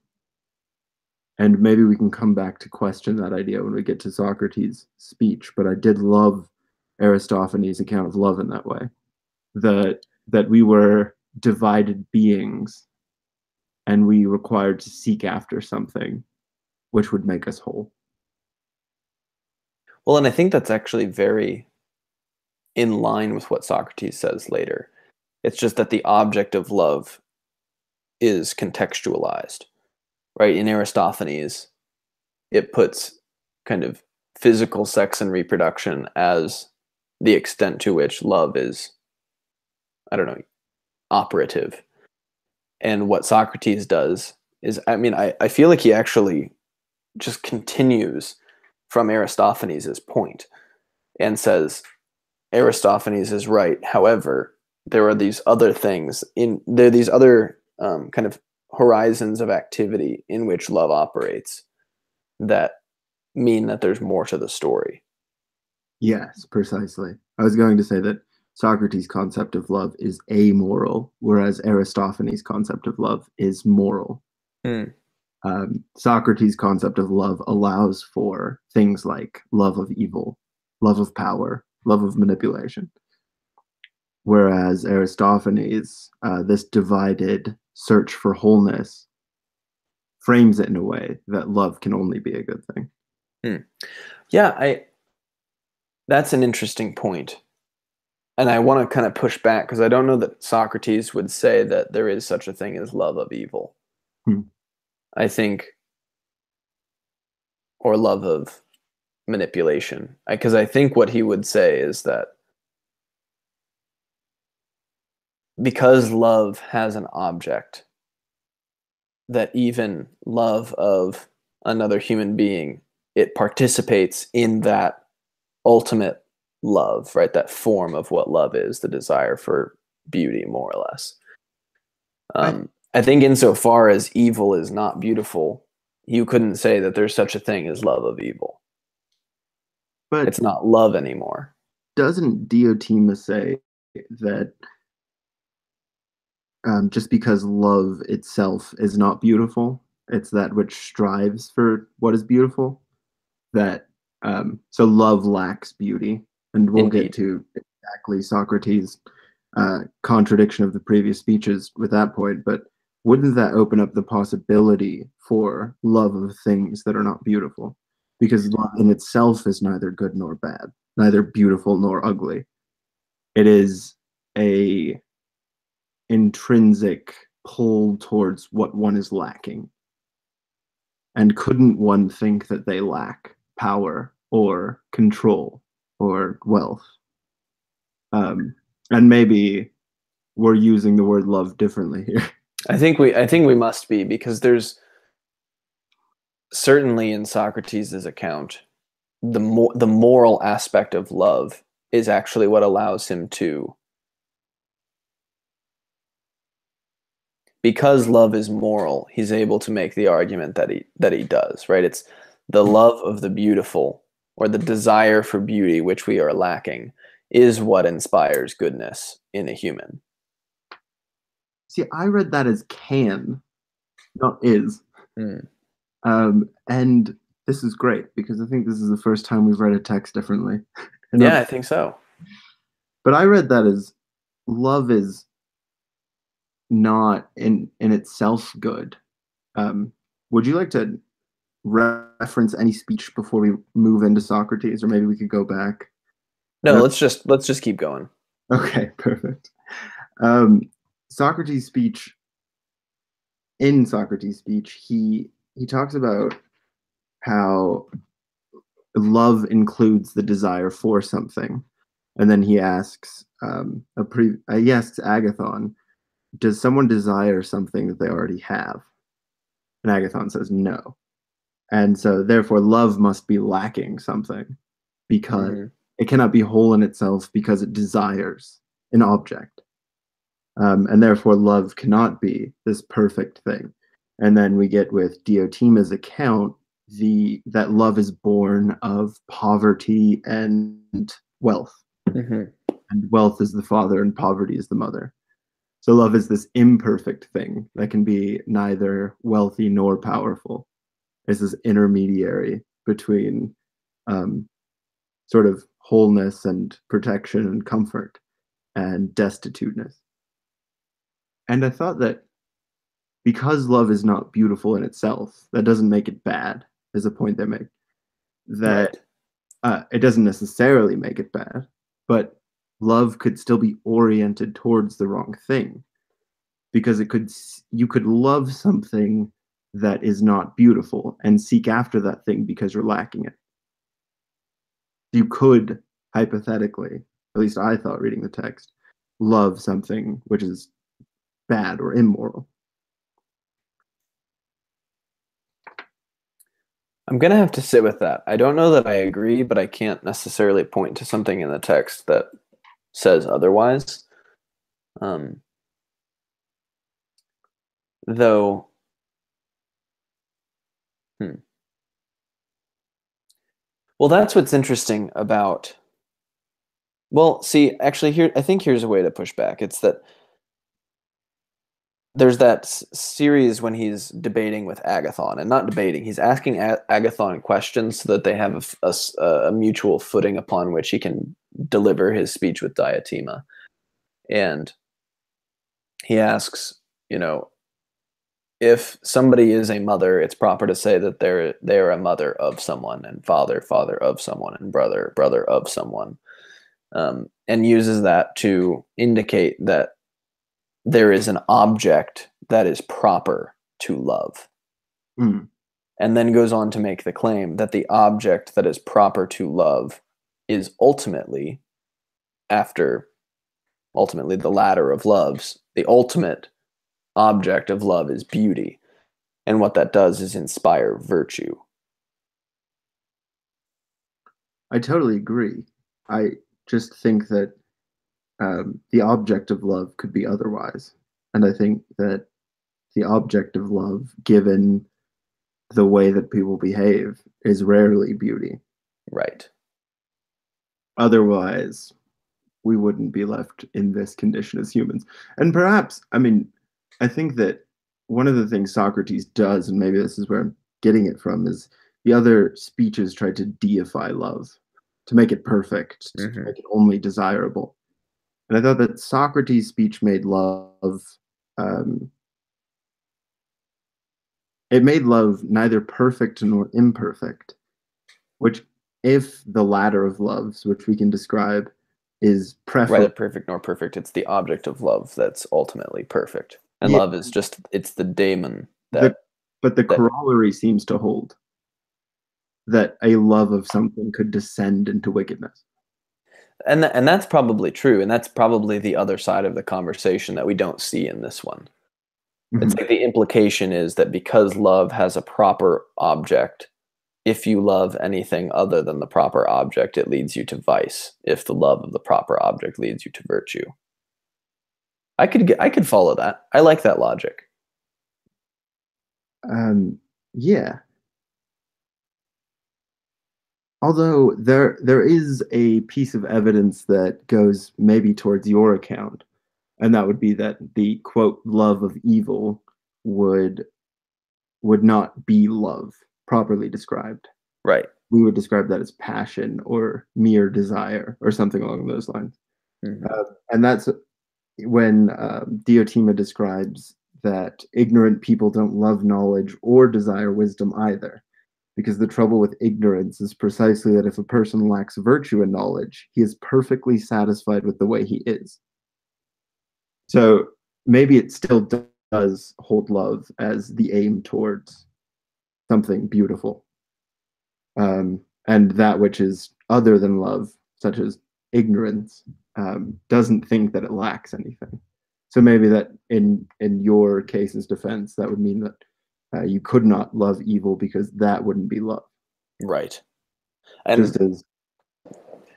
And maybe we can come back to question that idea when we get to Socrates' speech, but I did love Aristophanes' account of love in that way, that that we were divided beings and we required to seek after something which would make us whole. Well, and I think that's actually very in line with what Socrates says later. It's just that the object of love is contextualized, right? In Aristophanes, it puts kind of physical sex and reproduction as the extent to which love is, I don't know, operative. And what Socrates does is, I mean, I, I feel like he actually just continues from Aristophanes' point and says, Aristophanes is right. However, there are these other things in there, are these other um, kind of horizons of activity in which love operates that mean that there's more to the story. Yes, precisely. I was going to say that Socrates' concept of love is amoral, whereas Aristophanes' concept of love is moral. Mm. Um, Socrates' concept of love allows for things like love of evil, love of power, love of manipulation. Whereas Aristophanes, uh, this divided search for wholeness, frames it in a way that love can only be a good thing. Mm. Yeah, I. That's an interesting point. And I want to kind of push back, because I don't know that Socrates would say that there is such a thing as love of evil. Mm. I think, or love of manipulation. Because I, I think what he would say is that because love has an object, that even love of another human being, it participates in that ultimate love, right? That form of what love is, the desire for beauty, more or less. Um, right. I think insofar as evil is not beautiful, you couldn't say that there's such a thing as love of evil. But it's not love anymore. Doesn't Diotima say that um, just because love itself is not beautiful, it's that which strives for what is beautiful? That um, so love lacks beauty. And we'll Indeed. Get to exactly Socrates' uh, contradiction of the previous speeches with that point, but wouldn't that open up the possibility for love of things that are not beautiful? Because love in itself is neither good nor bad, neither beautiful nor ugly. It is a intrinsic pull towards what one is lacking. And couldn't one think that they lack power or control or wealth? Um, and maybe we're using the word love differently here. I think we I think we must be, because there's certainly in Socrates' account, the mo- the moral aspect of love is actually what allows him to, because love is moral, he's able to make the argument that he that he does, right? It's the love of the beautiful, or the desire for beauty, which we are lacking, is what inspires goodness in a human. See, I read that as can, not is. Mm. Um, and this is great, because I think this is the first time we've read a text differently. Yeah, I think so. But I read that as love is not in, in itself good. Um, would you like to reference any speech before we move into Socrates, or maybe we could go back? No, no. let's just let's just keep going. Okay, perfect. Um, Socrates' speech. In Socrates' speech, he he talks about how love includes the desire for something, and then he asks um, a pre uh, he asks Agathon, "Does someone desire something that they already have?" And Agathon says, "No." And so, therefore, love must be lacking something, because mm-hmm. it cannot be whole in itself, because it desires an object. Um, and therefore, love cannot be this perfect thing. And then we get with Diotima's account the that love is born of poverty and wealth. Mm-hmm. And wealth is the father and poverty is the mother. So love is this imperfect thing that can be neither wealthy nor powerful. It's this intermediary between um, sort of wholeness and protection and comfort and destituteness. And I thought that because love is not beautiful in itself, that doesn't make it bad, is a point they make. That uh, it doesn't necessarily make it bad, but love could still be oriented towards the wrong thing, because it could, you could love something that is not beautiful and seek after that thing because you're lacking it. You could hypothetically, at least I thought reading the text, love something which is bad or immoral. I'm going to have to sit with that. I don't know that I agree, but I can't necessarily point to something in the text that says otherwise. Um, though, hmm. Well, that's what's interesting about, well, see, actually, here I think here's a way to push back. It's that there's that series when he's debating with Agathon, and not debating, he's asking a Agathon questions so that they have a, a, a mutual footing upon which he can deliver his speech with Diotima. And he asks, you know, if somebody is a mother, it's proper to say that they're, they're a mother of someone, and father, father of someone, and brother, brother of someone. Um, and uses that to indicate that there is an object that is proper to love. Mm. And then goes on to make the claim that the object that is proper to love is ultimately, after ultimately the latter of loves, the ultimate object of love is beauty. And what that does is inspire virtue. I totally agree. I just think that Um, the object of love could be otherwise. And I think that the object of love, given the way that people behave, is rarely beauty. Right. Otherwise, we wouldn't be left in this condition as humans. And perhaps, I mean, I think that one of the things Socrates does, and maybe this is where I'm getting it from, is the other speeches try to deify love, to make it perfect, mm-hmm. to make it only desirable. And I thought that Socrates' speech made love, um, it made love neither perfect nor imperfect, which if the latter of loves, which we can describe, is preferable. Rather perfect nor perfect, it's the object of love that's ultimately perfect. And yeah. Love is just, it's the daemon. That, the, but the that, corollary seems to hold, that a love of something could descend into wickedness. And, th and that's probably true, and that's probably the other side of the conversation that we don't see in this one. Mm-hmm. It's like the implication is that because love has a proper object, if you love anything other than the proper object, it leads you to vice. If the love of the proper object leads you to virtue. I could, get, I could follow that. I like that logic. Um, yeah. Although there there is a piece of evidence that goes maybe towards your account, and that would be that the quote love of evil would would not be love properly described. Right. We would describe that as passion or mere desire or something along those lines. Mm-hmm. uh, and that's when uh, Diotima describes that ignorant people don't love knowledge or desire wisdom either. Because the trouble with ignorance is precisely that if a person lacks virtue and knowledge, he is perfectly satisfied with the way he is. So maybe it still does hold love as the aim towards something beautiful. Um, and that which is other than love, such as ignorance, um, doesn't think that it lacks anything. So maybe that in, in your case's defense, that would mean that Uh, you could not love evil because that wouldn't be love. Right. And, Just as...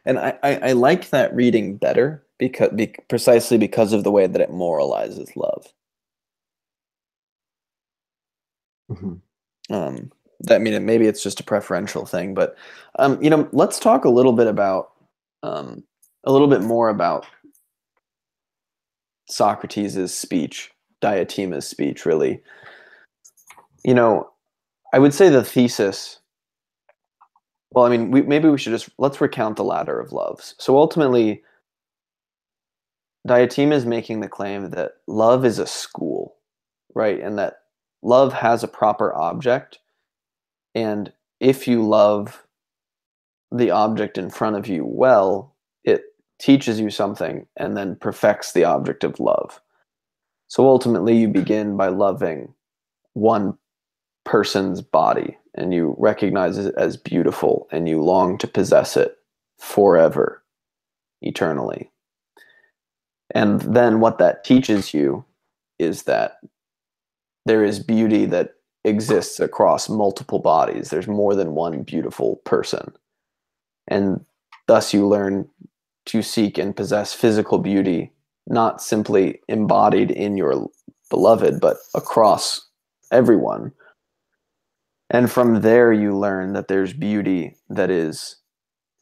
and I, I, I like that reading better because be, precisely because of the way that it moralizes love. Mm-hmm. um, that, I mean, maybe it's just a preferential thing, but, um, you know, let's talk a little bit about, um, a little bit more about Socrates' speech, Diotima's speech, really. You know, I would say the thesis, well, I mean, we, maybe we should just, let's recount the ladder of loves. So ultimately, Diotima is making the claim that love is a school, right? And that love has a proper object. And if you love the object in front of you well, it teaches you something and then perfects the object of love. So ultimately, you begin by loving one person's body, and you recognize it as beautiful, and you long to possess it forever, eternally. And then what that teaches you is that there is beauty that exists across multiple bodies. There's more than one beautiful person. And thus you learn to seek and possess physical beauty, not simply embodied in your beloved, but across everyone. And from there you learn that there's beauty that is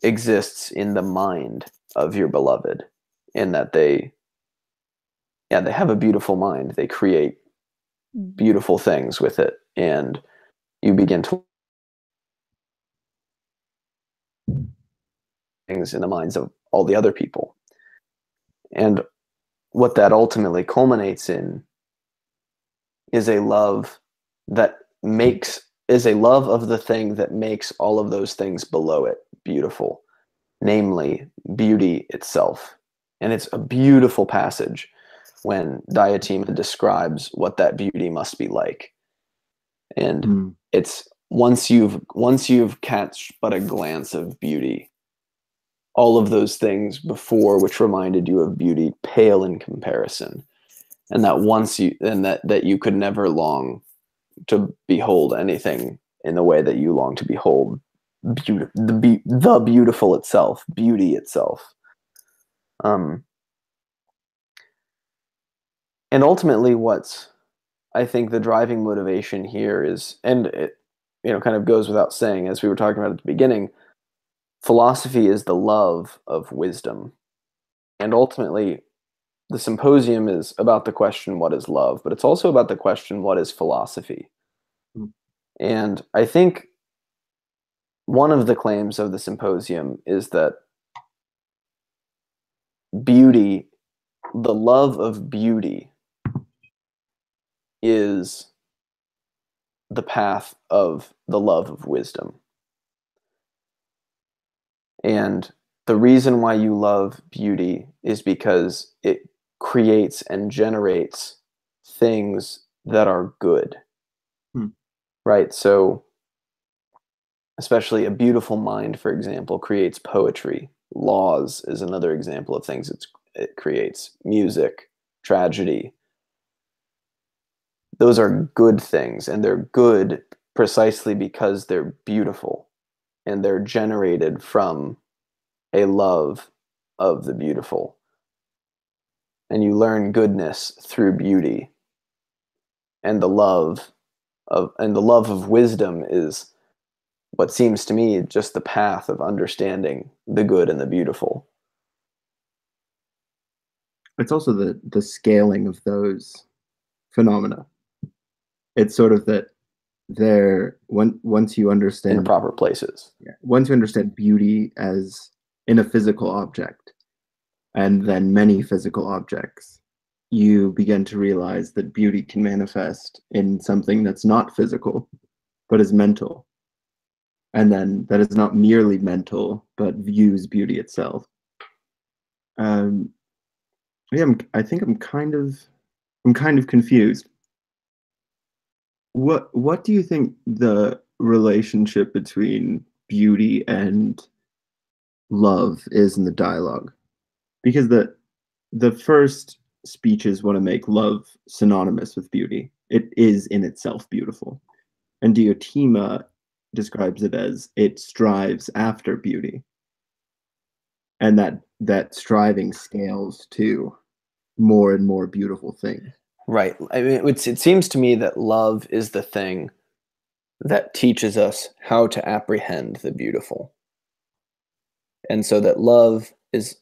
exists in the mind of your beloved, in that they, yeah, they have a beautiful mind. They create beautiful things with it, and you begin to things in the minds of all the other people. And what that ultimately culminates in is a love that makes, is a love of the thing that makes all of those things below it beautiful, namely beauty itself. And it's a beautiful passage when Diotima describes what that beauty must be like. And mm. it's once you've once you've catched but a glance of beauty, all of those things before which reminded you of beauty pale in comparison. And that once you and that, that you could never long to behold anything in the way that you long to behold be- the, be- the beautiful itself, beauty itself. Um, and ultimately what's, I think, the driving motivation here is, and it, you know, kind of goes without saying, as we were talking about at the beginning, philosophy is the love of wisdom. And ultimately, the Symposium is about the question, what is love? But it's also about the question, what is philosophy? And I think one of the claims of the Symposium is that beauty, the love of beauty, is the path of the love of wisdom. And the reason why you love beauty is because it creates and generates things that are good, hmm. right? So especially a beautiful mind, for example, creates poetry. Laws is another example of things it's, it creates. Music, tragedy. Those are good things, and they're good precisely because they're beautiful, and they're generated from a love of the beautiful. And you learn goodness through beauty. And the love of and the love of wisdom is what seems to me just the path of understanding the good and the beautiful. It's also the the scaling of those phenomena. It's sort of that they're when, once you understand in proper places. Yeah, once you understand beauty as in a physical object, and then many physical objects, you begin to realize that beauty can manifest in something that's not physical, but is mental. And then that is not merely mental, but views beauty itself. Um, yeah, I'm, I think I'm kind of, I'm kind of confused. What What do you think the relationship between beauty and love is in the dialogue? Because the the first speeches want to make love synonymous with beauty. It is in itself beautiful. And Diotima describes it as it strives after beauty. And that that striving scales to more and more beautiful things. Right. I mean, it's, it seems to me that love is the thing that teaches us how to apprehend the beautiful. And so that love is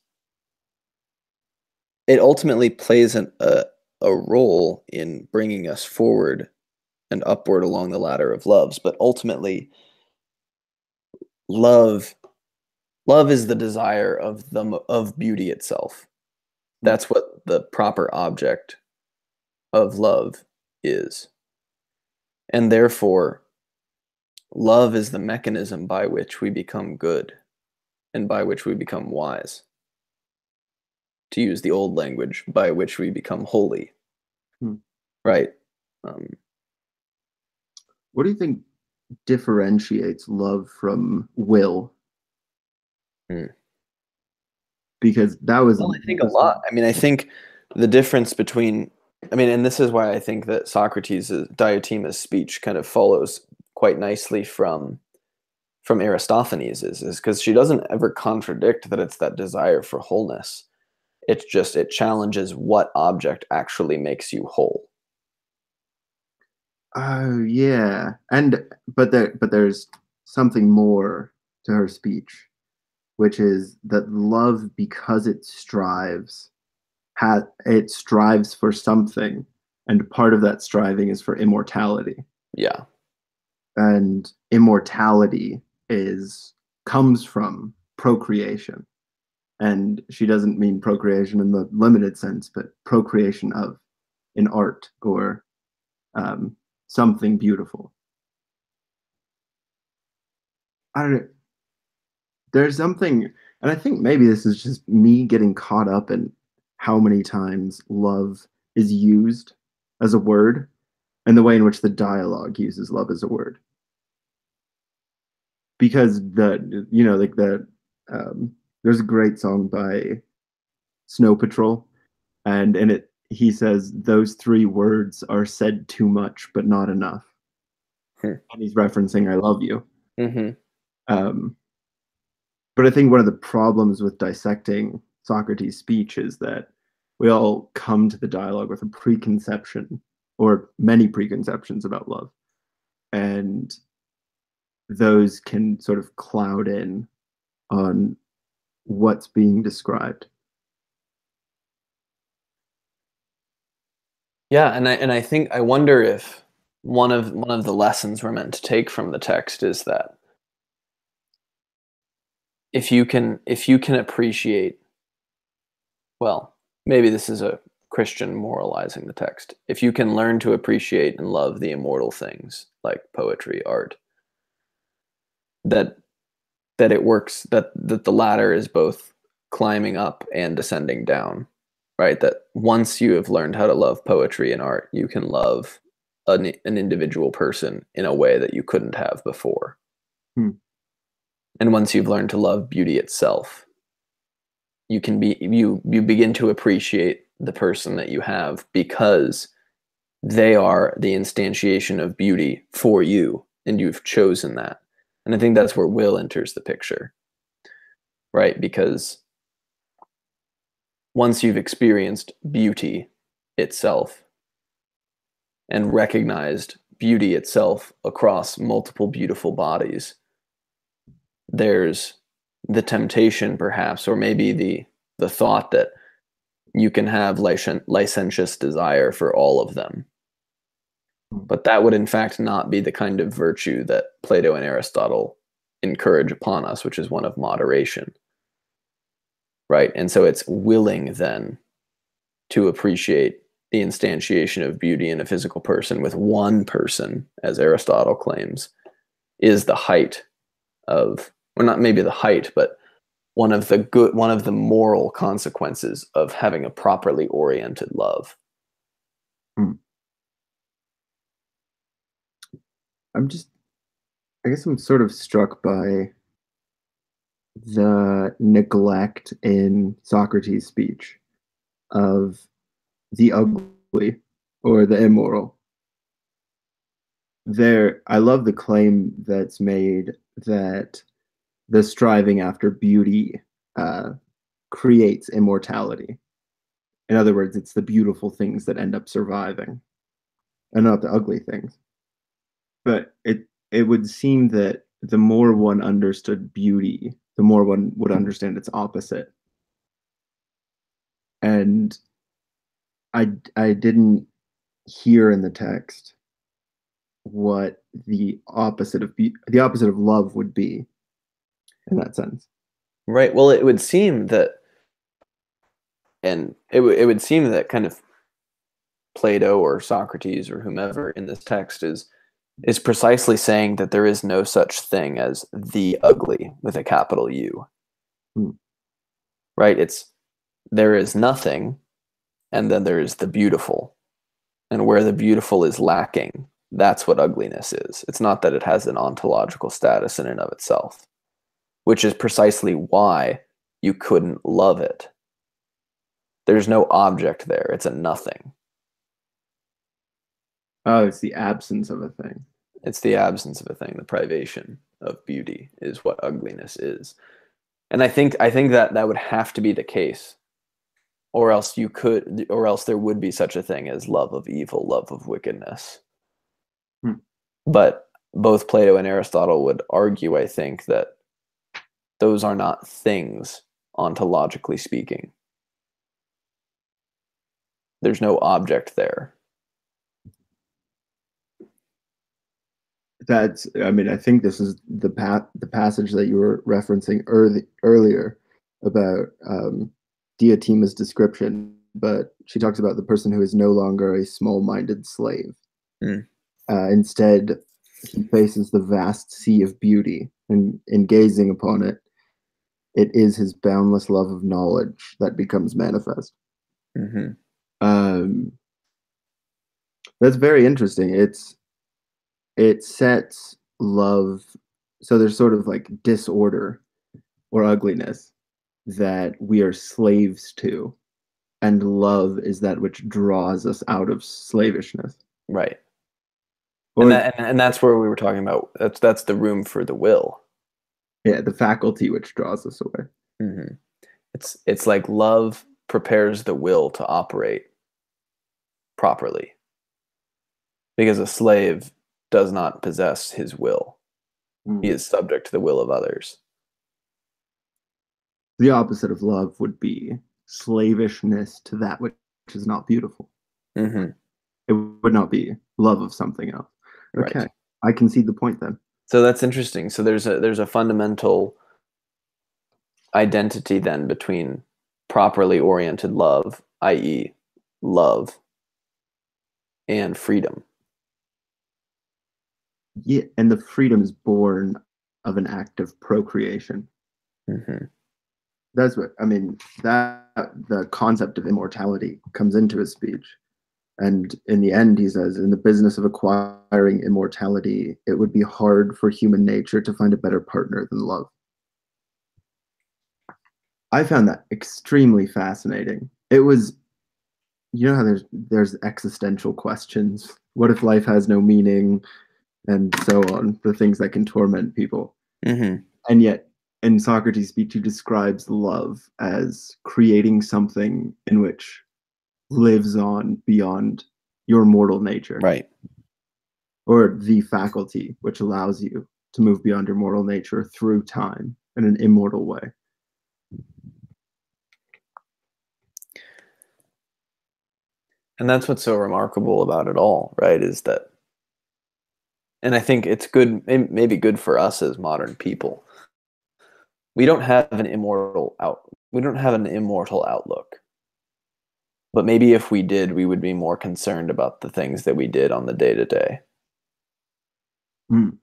it ultimately plays an, a, a role in bringing us forward and upward along the ladder of loves. But ultimately, love love is the desire of the of beauty itself. That's what the proper object of love is. And therefore, love is the mechanism by which we become good and by which we become wise. To use the old language, by which we become holy. Hmm. Right? Um, what do you think differentiates love from will? Hmm. Because that was... Well, I think a lot. I mean, I think the difference between... I mean, and this is why I think that Socrates' Diotima's speech kind of follows quite nicely from from Aristophanes, is is because she doesn't ever contradict that it's that desire for wholeness. It's just, it challenges what object actually makes you whole. Oh yeah, and but there but there's something more to her speech, which is that love, because it strives, has it strives for something, and part of that striving is for immortality. Yeah. And immortality is comes from procreation, and she doesn't mean procreation in the limited sense, but procreation of an art or um, something beautiful. I don't know. There's something, and I think maybe this is just me getting caught up in how many times love is used as a word, and the way in which the dialogue uses love as a word, because the you know like the um, there's a great song by Snow Patrol, and in it he says those three words are said too much but not enough, hmm. and he's referencing I love you. Mm-hmm. Um, but I think one of the problems with dissecting Socrates' speech is that we all come to the dialogue with a preconception, or many preconceptions about love. And those can sort of cloud in on what's being described. Yeah, and I and I think I wonder if one of one of the lessons we're meant to take from the text is that if you can if you can appreciate, well, maybe this is a Christian moralizing the text. If you can learn to appreciate and love the immortal things like poetry, art, that that it works, that that the latter is both climbing up and descending down, right? That once you have learned how to love poetry and art, you can love an, an individual person in a way that you couldn't have before. Hmm. And once you've learned to love beauty itself, you can be you you begin to appreciate the person that you have, because they are the instantiation of beauty for you, and you've chosen that. And I think that's where will enters the picture, right? Because once you've experienced beauty itself and recognized beauty itself across multiple beautiful bodies, there's the temptation perhaps, or maybe the the thought that you can have licent- licentious desire for all of them. But that would in fact not be the kind of virtue that Plato and Aristotle encourage upon us, which is one of moderation. Right? And so it's willing then to appreciate the instantiation of beauty in a physical person with one person, as Aristotle claims, is the height of, or not maybe the height, but one of the good, one of the moral consequences of having a properly oriented love. Hmm. I'm just, I guess I'm sort of struck by the neglect in Socrates' speech of the ugly or the immoral. There, I love the claim that's made that the striving after beauty uh, creates immortality. In other words, it's the beautiful things that end up surviving, and not the ugly things. But it it would seem that the more one understood beauty, the more one would understand its opposite. and I, I didn't hear in the text what the opposite of be the opposite of love would be in that sense. Right. Well, it would seem that, and it, w it would seem that kind of Plato or Socrates or whomever in this text is, is precisely saying that there is no such thing as the ugly with a capital U. Hmm. Right. It's, there is nothing. And then there is the beautiful, and where the beautiful is lacking, that's what ugliness is. It's not that it has an ontological status in and of itself, which is precisely why you couldn't love it. There's no object there. It's a nothing. Oh, it's the absence of a thing. It's the absence of a thing. The privation of beauty is what ugliness is. And I think, I think that that would have to be the case. Or else you could, or else there would be such a thing as love of evil, love of wickedness. Hmm. But both Plato and Aristotle would argue, I think, that those are not things, ontologically speaking. There's no object there. That's, I mean, I think this is the pa the passage that you were referencing early, earlier about um, Diotima's description, but she talks about the person who is no longer a small-minded slave. Mm. Uh, instead, he faces the vast sea of beauty, and in gazing upon it, it is his boundless love of knowledge that becomes manifest. Mm-hmm. Um, that's very interesting. It's it sets love, so there's sort of like disorder or ugliness that we are slaves to, and love is that which draws us out of slavishness. Right. Or, and, that, and, and that's where we were talking about. That's, that's the room for the will. Yeah, the faculty which draws us away. Mm-hmm. It's, it's like love prepares the will to operate properly, because a slave does not possess his will. Mm. He is subject to the will of others. The opposite of love would be slavishness to that which is not beautiful. Mm-hmm. It would not be love of something else. Okay, right. I concede the point then. So that's interesting. So there's a there's a fundamental identity then between properly oriented love, that is, love, and freedom. Yeah, and the freedom is born of an act of procreation. Mm-hmm. That's what, I mean, that the concept of immortality comes into his speech. And in the end, he says, in the business of acquiring immortality, it would be hard for human nature to find a better partner than love. I found that extremely fascinating. It was, you know how there's, there's existential questions. What if life has no meaning? And so on, the things that can torment people. Mm-hmm. And yet, in Socrates' speech, he describes love as creating something in which lives on beyond your mortal nature. Right. Or the faculty which allows you to move beyond your mortal nature through time in an immortal way. And that's what's so remarkable about it all, right? Is that, and I think it's good, maybe good for us as modern people. We don't have an immortal out. We don't have an immortal outlook. But maybe if we did, we would be more concerned about the things that we did on the day to day. Mm.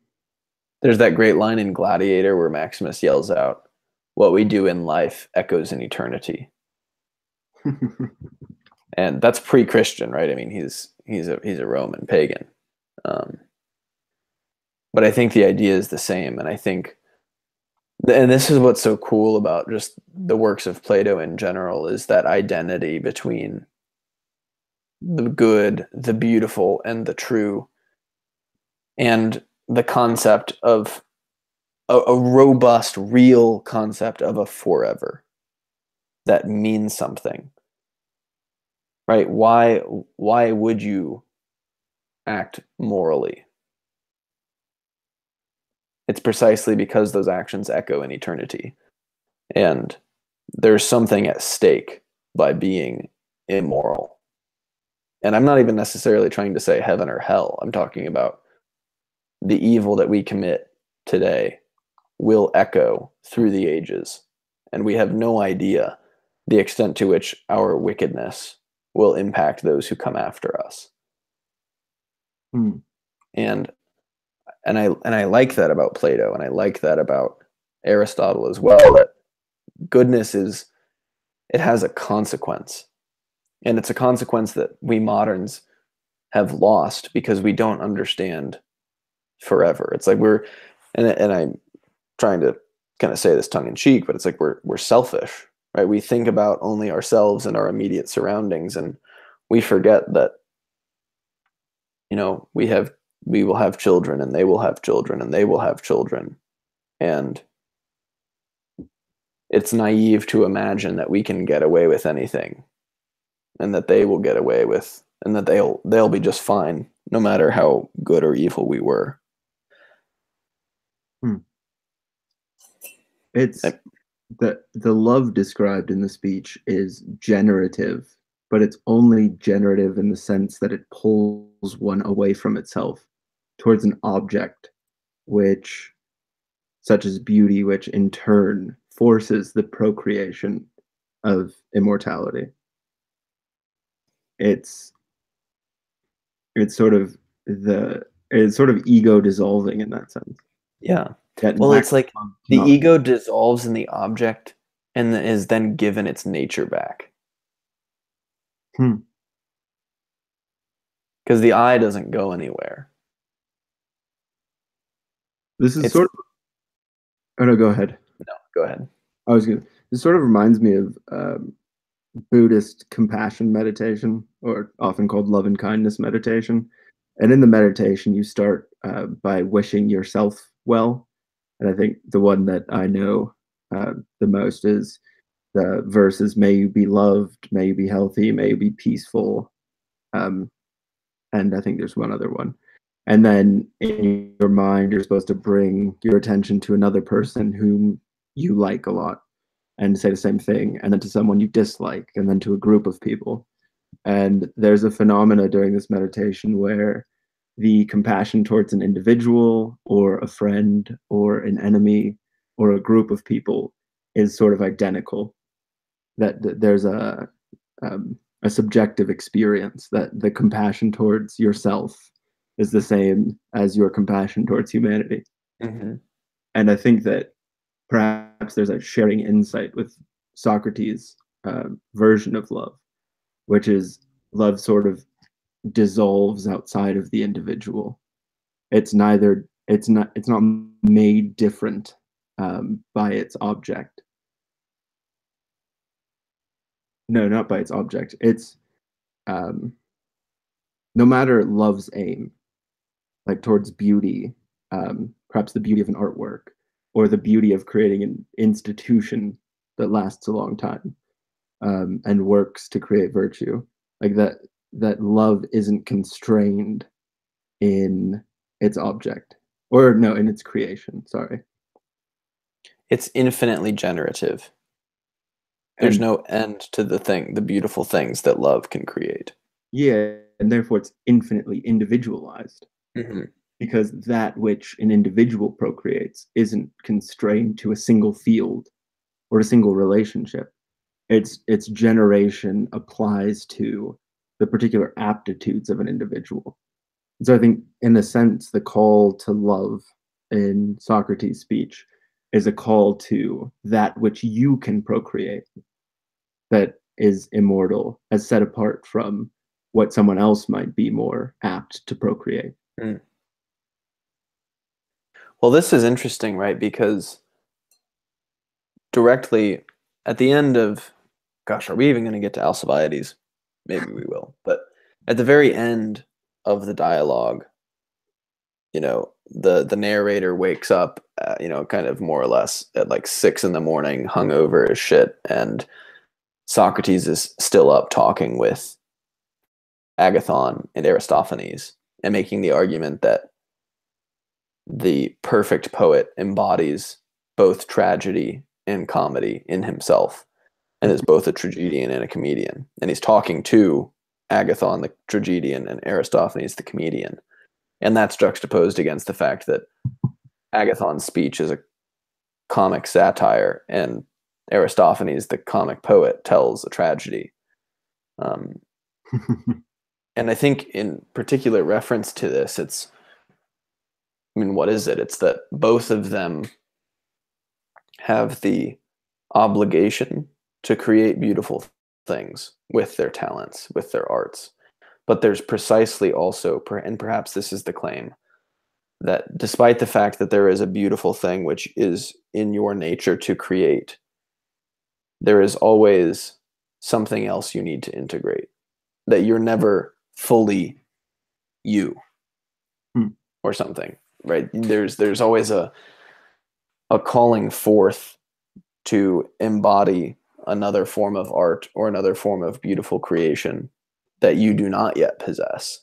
There's that great line in Gladiator where Maximus yells out, "What we do in life echoes in eternity." And that's pre-Christian, right? I mean, he's he's a he's a Roman pagan. Um, but I think the idea is the same, and I think. And this is what's so cool about just the works of Plato in general, is that identity between the good, the beautiful, and the true, and the concept of a, a robust, real concept of a forever that means something, right? Why, why would you act morally? It's precisely because those actions echo in eternity. And there's something at stake by being immoral. And I'm not even necessarily trying to say heaven or hell. I'm talking about the evil that we commit today will echo through the ages. And we have no idea the extent to which our wickedness will impact those who come after us. Mm. And and I and I like that about Plato, and I like that about Aristotle as well, that goodness is, it has a consequence. And it's a consequence that we moderns have lost because we don't understand forever. It's like we're, and, and I'm trying to kind of say this tongue in cheek, but it's like we're we're selfish, right? We think about only ourselves and our immediate surroundings, and we forget that, you know, we have we will have children, and they will have children, and they will have children. And it's naive to imagine that we can get away with anything, and that they will get away with, and that they'll they'll be just fine, no matter how good or evil we were. Hmm. It's the the love described in the speech is generative, but it's only generative in the sense that it pulls one away from itself towards an object, which, such as beauty, which in turn forces the procreation of immortality. It's it's sort of the it's sort of ego dissolving in that sense. Yeah. Well, it's like the knowledge. Ego dissolves in the object and is then given its nature back. Hmm. Because the eye doesn't go anywhere. This is it's, sort of... Oh, no, go ahead. No, go ahead. I was going to... This sort of reminds me of um, Buddhist compassion meditation, or often called love and kindness meditation. And in the meditation, you start uh, by wishing yourself well. And I think the one that I know uh, the most is the verses, may you be loved, may you be healthy, may you be peaceful. Um, and I think there's one other one. And then in your mind, you're supposed to bring your attention to another person whom you like a lot and say the same thing, and then to someone you dislike, and then to a group of people. And there's a phenomena during this meditation where the compassion towards an individual or a friend or an enemy or a group of people is sort of identical. That, that there's a, um, a subjective experience, that the compassion towards yourself is the same as your compassion towards humanity. Mm-hmm. And I think that perhaps there's a sharing insight with Socrates' uh, version of love, which is love sort of dissolves outside of the individual. It's neither, it's not, it's not made different um, by its object. No, not by its object. It's um, no matter love's aim, like towards beauty, um, perhaps the beauty of an artwork or the beauty of creating an institution that lasts a long time um, and works to create virtue, like that. That love isn't constrained in its object, or no, in its creation. Sorry, it's infinitely generative. There's and, no end to the thing, the beautiful things that love can create. Yeah, and therefore it's infinitely individualized, mm-hmm. because that which an individual procreates isn't constrained to a single field or a single relationship. Its its generation applies to the particular aptitudes of an individual. So I think, in a sense, the call to love in Socrates' speech is a call to that which you can procreate, that is immortal, as set apart from what someone else might be more apt to procreate. Mm. Well, this is interesting, right? Because directly at the end of, gosh, are we even going to get to Alcibiades? Maybe we will. But at the very end of the dialogue, you know, the, the narrator wakes up, uh, you know, kind of more or less at like six in the morning, hungover as shit. And Socrates is still up talking with Agathon and Aristophanes and making the argument that the perfect poet embodies both tragedy and comedy in himself. and is both a tragedian and a comedian. And he's talking to Agathon, the tragedian, and Aristophanes, the comedian. And that's juxtaposed against the fact that Agathon's speech is a comic satire, and Aristophanes, the comic poet, tells a tragedy. Um, and I think in particular reference to this, it's, I mean, what is it? It's that both of them have the obligation to create beautiful things with their talents, with their arts. But there's precisely also, and perhaps this is the claim, that despite the fact that there is a beautiful thing which is in your nature to create, there is always something else you need to integrate, that you're never fully you mm. or something, right? There's there's always a a calling forth to embody another form of art or another form of beautiful creation that you do not yet possess.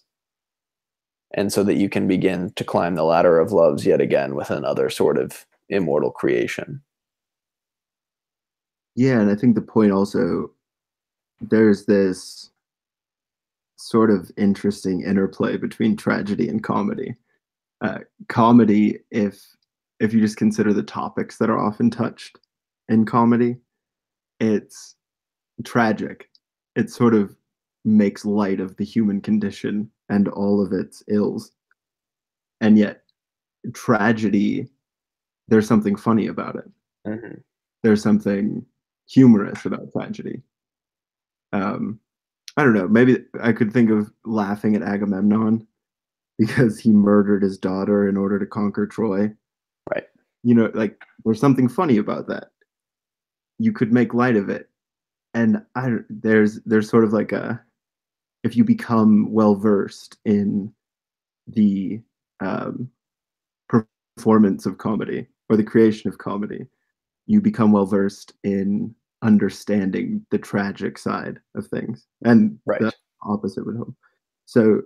And so that you can begin to climb the ladder of loves yet again with another sort of immortal creation. Yeah, and I think the point also, there's this sort of interesting interplay between tragedy and comedy. Uh, comedy, if if you just consider the topics that are often touched in comedy, it's tragic. It sort of makes light of the human condition and all of its ills. And yet, tragedy, there's something funny about it. Mm-hmm. There's something humorous about tragedy. Um, I don't know, maybe I could think of laughing at Agamemnon because he murdered his daughter in order to conquer Troy. Right. You know, like, there's something funny about that. You could make light of it. And I, there's there's sort of like a, if you become well-versed in the um, performance of comedy or the creation of comedy, you become well-versed in understanding the tragic side of things. And right. the opposite would help. So,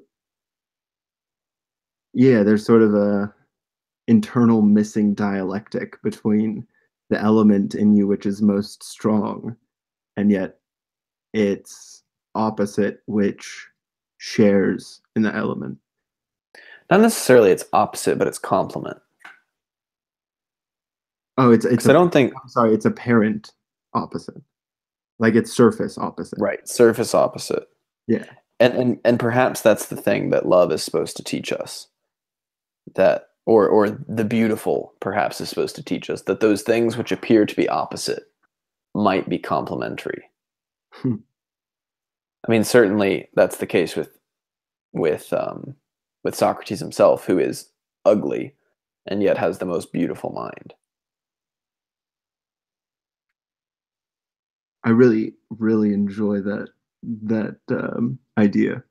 yeah, there's sort of a internal missing dialectic between the element in you which is most strong and yet its opposite which shares in the element. Not necessarily its opposite, but its complement. Oh, it's, it's a, I don't think, I'm sorry, it's apparent opposite. Like it's surface opposite. Right, surface opposite. Yeah. And, and and perhaps that's the thing that love is supposed to teach us. That or or the beautiful perhaps is supposed to teach us that those things which appear to be opposite might be complementary. Hmm. I mean, certainly that's the case with with um, with Socrates himself, who is ugly and yet has the most beautiful mind. I really, really enjoy that that um, idea,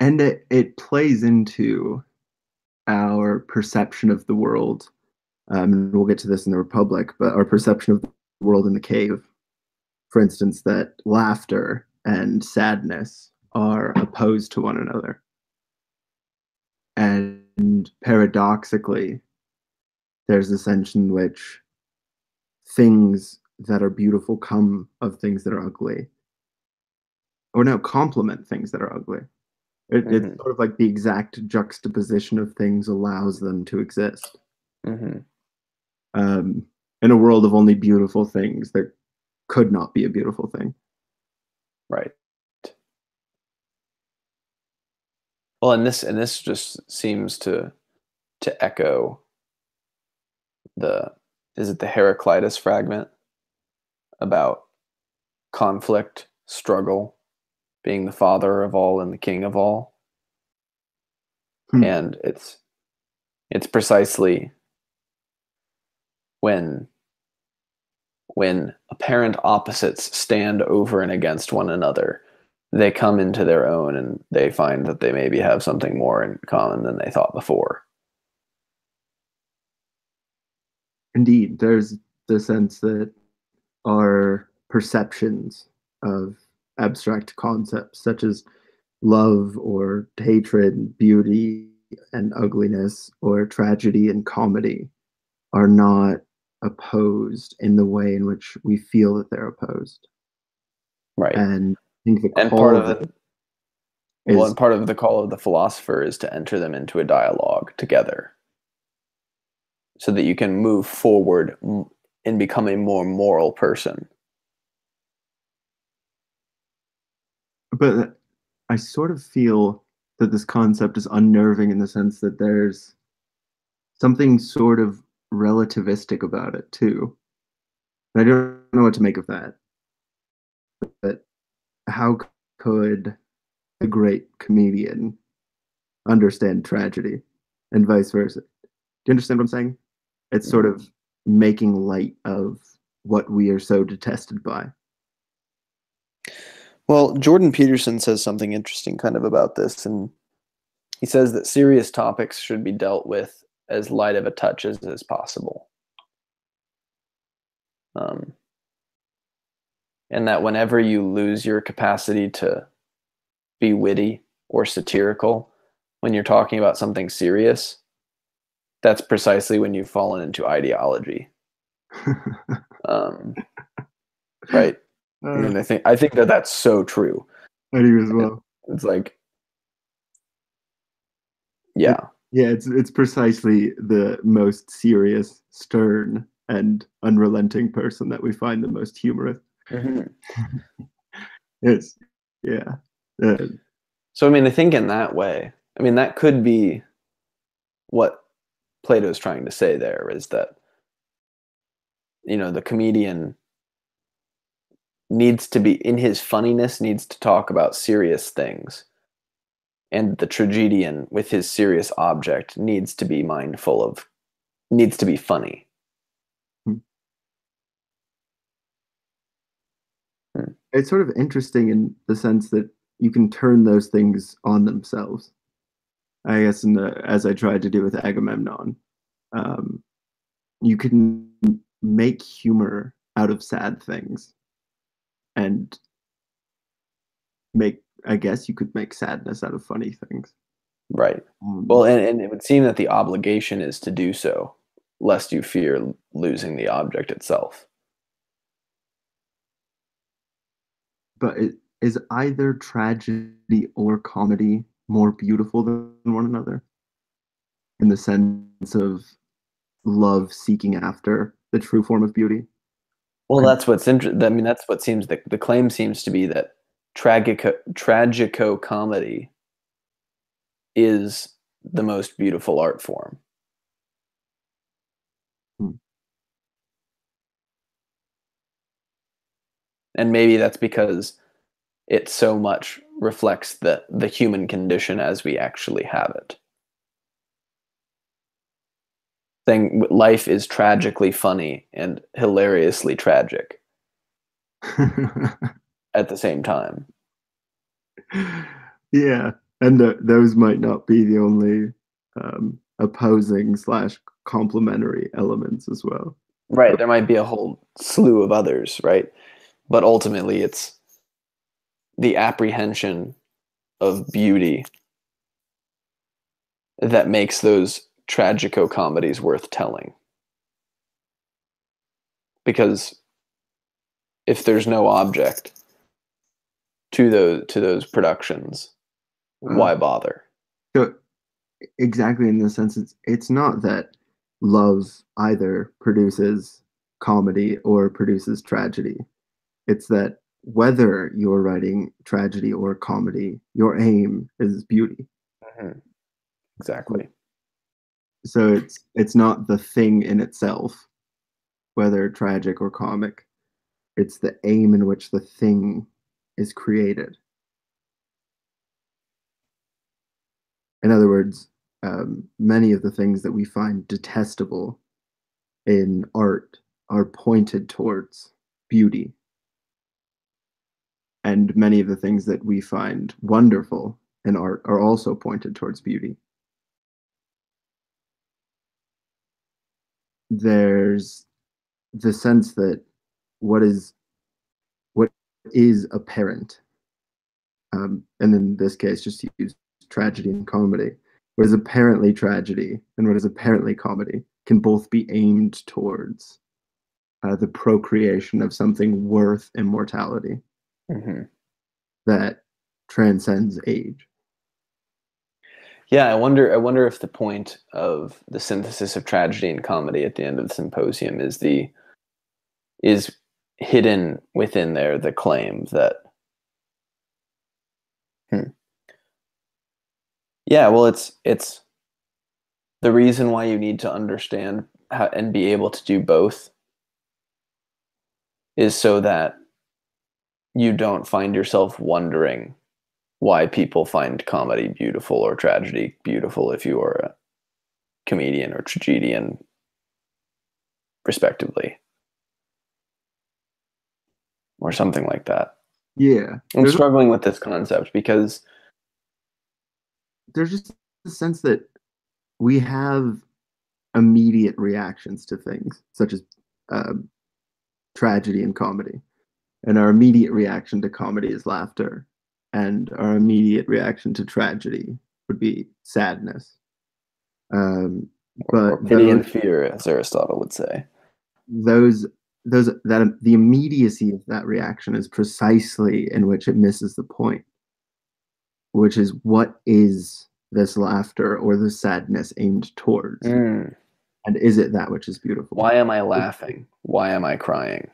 and it, it plays into our perception of the world. Um, and we'll get to this in the Republic, but our perception of the world in the cave, for instance, that laughter and sadness are opposed to one another, and paradoxically, there's a sense in which things that are beautiful come of things that are ugly, or no, complement things that are ugly. It, mm-hmm. It's sort of like the exact juxtaposition of things allows them to exist. Mm-hmm. Um, in a world of only beautiful things, there could not be a beautiful thing. Right. Well, and this and this just seems to to echo the, is it the Heraclitus fragment about conflict, struggle, being the father of all and the king of all. Hmm. And it's it's precisely when when apparent opposites stand over and against one another, they come into their own and they find that they maybe have something more in common than they thought before. Indeed, there's the sense that our perceptions of abstract concepts such as love or hatred, beauty and ugliness, or tragedy and comedy are not opposed in the way in which we feel that they're opposed. Right. And I think the and part of it, it is, well, and part of the call of the philosopher is to enter them into a dialogue together, so that you can move forward and become a more moral person. But I sort of feel that this concept is unnerving in the sense that there's something sort of relativistic about it too. And I don't know what to make of that. But how could a great comedian understand tragedy and vice versa? Do you understand what I'm saying? It's sort of making light of what we are so detested by. Well, Jordan Peterson says something interesting kind of about this, and he says that serious topics should be dealt with as light of a touch as is possible. Um, and that whenever you lose your capacity to be witty or satirical when you're talking about something serious, that's precisely when you've fallen into ideology. um, right. Uh, I mean, I think I think that that's so true. I do as well. It's like, yeah, yeah. It's it's precisely the most serious, stern, and unrelenting person that we find the most humorous. Mm-hmm. It's yeah. Uh, so I mean, I think in that way, I mean, that could be what Plato's trying to say. There is that, you know, the comedian needs to be, in his funniness, needs to talk about serious things. And the tragedian, with his serious object, needs to be mindful of, needs to be funny. Hmm. Hmm. It's sort of interesting in the sense that you can turn those things on themselves. I guess in the, as I tried to do with Agamemnon, um, you can make humor out of sad things. And make, I guess you could make sadness out of funny things. Right. Well, and, and it would seem that the obligation is to do so, lest you fear losing the object itself. But it, is either tragedy or comedy more beautiful than one another? In the sense of love seeking after the true form of beauty? Well, that's what's interesting. I mean, that's what seems the the claim seems to be, that tragico tragico comedy is the most beautiful art form. Hmm. And maybe that's because it so much reflects the the human condition as we actually have it. Thing, life is tragically funny and hilariously tragic at the same time. Yeah, and th those might not be the only um, opposing slash complementary elements as well. Right, there might be a whole slew of others, right? But ultimately it's the apprehension of beauty that makes those tragico comedies worth telling, because if there's no object to those to those productions, uh, why bother? So exactly, in the sense, it's it's not that love either produces comedy or produces tragedy. It's that whether you're writing tragedy or comedy, your aim is beauty. Mm-hmm. Exactly. So it's it's not the thing in itself, whether tragic or comic. It's the aim in which the thing is created. In other words, um, many of the things that we find detestable in art are pointed towards beauty. And many of the things that we find wonderful in art are also pointed towards beauty. There's the sense that what is what is apparent, um, and in this case, just to use tragedy and comedy, what is apparently tragedy and what is apparently comedy can both be aimed towards uh, the procreation of something worth immortality mm-hmm. that transcends age. Yeah, I wonder I wonder if the point of the synthesis of tragedy and comedy at the end of the Symposium is the is hidden within there the claim that hmm. Yeah, well it's it's the reason why you need to understand how and be able to do both is so that you don't find yourself wondering why people find comedy beautiful or tragedy beautiful if you are a comedian or tragedian, respectively. Or something like that. Yeah. I'm there's struggling a, with this concept because there's just a sense that we have immediate reactions to things, such as uh, tragedy and comedy. And our immediate reaction to comedy is laughter. And our immediate reaction to tragedy would be sadness. Um, but or pity those, and fear, as Aristotle would say. Those, those, that the immediacy of that reaction is precisely in which it misses the point, which is what is this laughter or the sadness aimed towards? Mm. And is it that which is beautiful? Why am I laughing? Why am I crying?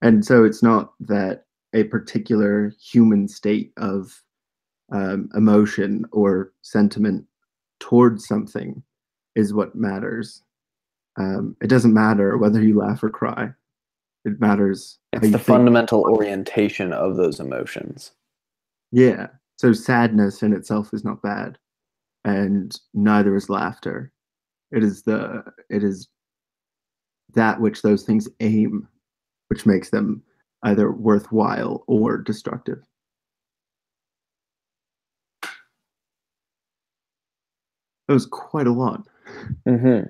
And so it's not that a particular human state of um, emotion or sentiment towards something is what matters. Um, it doesn't matter whether you laugh or cry. It matters. It's the fundamental orientation of those emotions. Yeah. So sadness in itself is not bad, and neither is laughter. It is the it is that which those things aim, which makes them either worthwhile or destructive. That was quite a lot. Mm-hmm.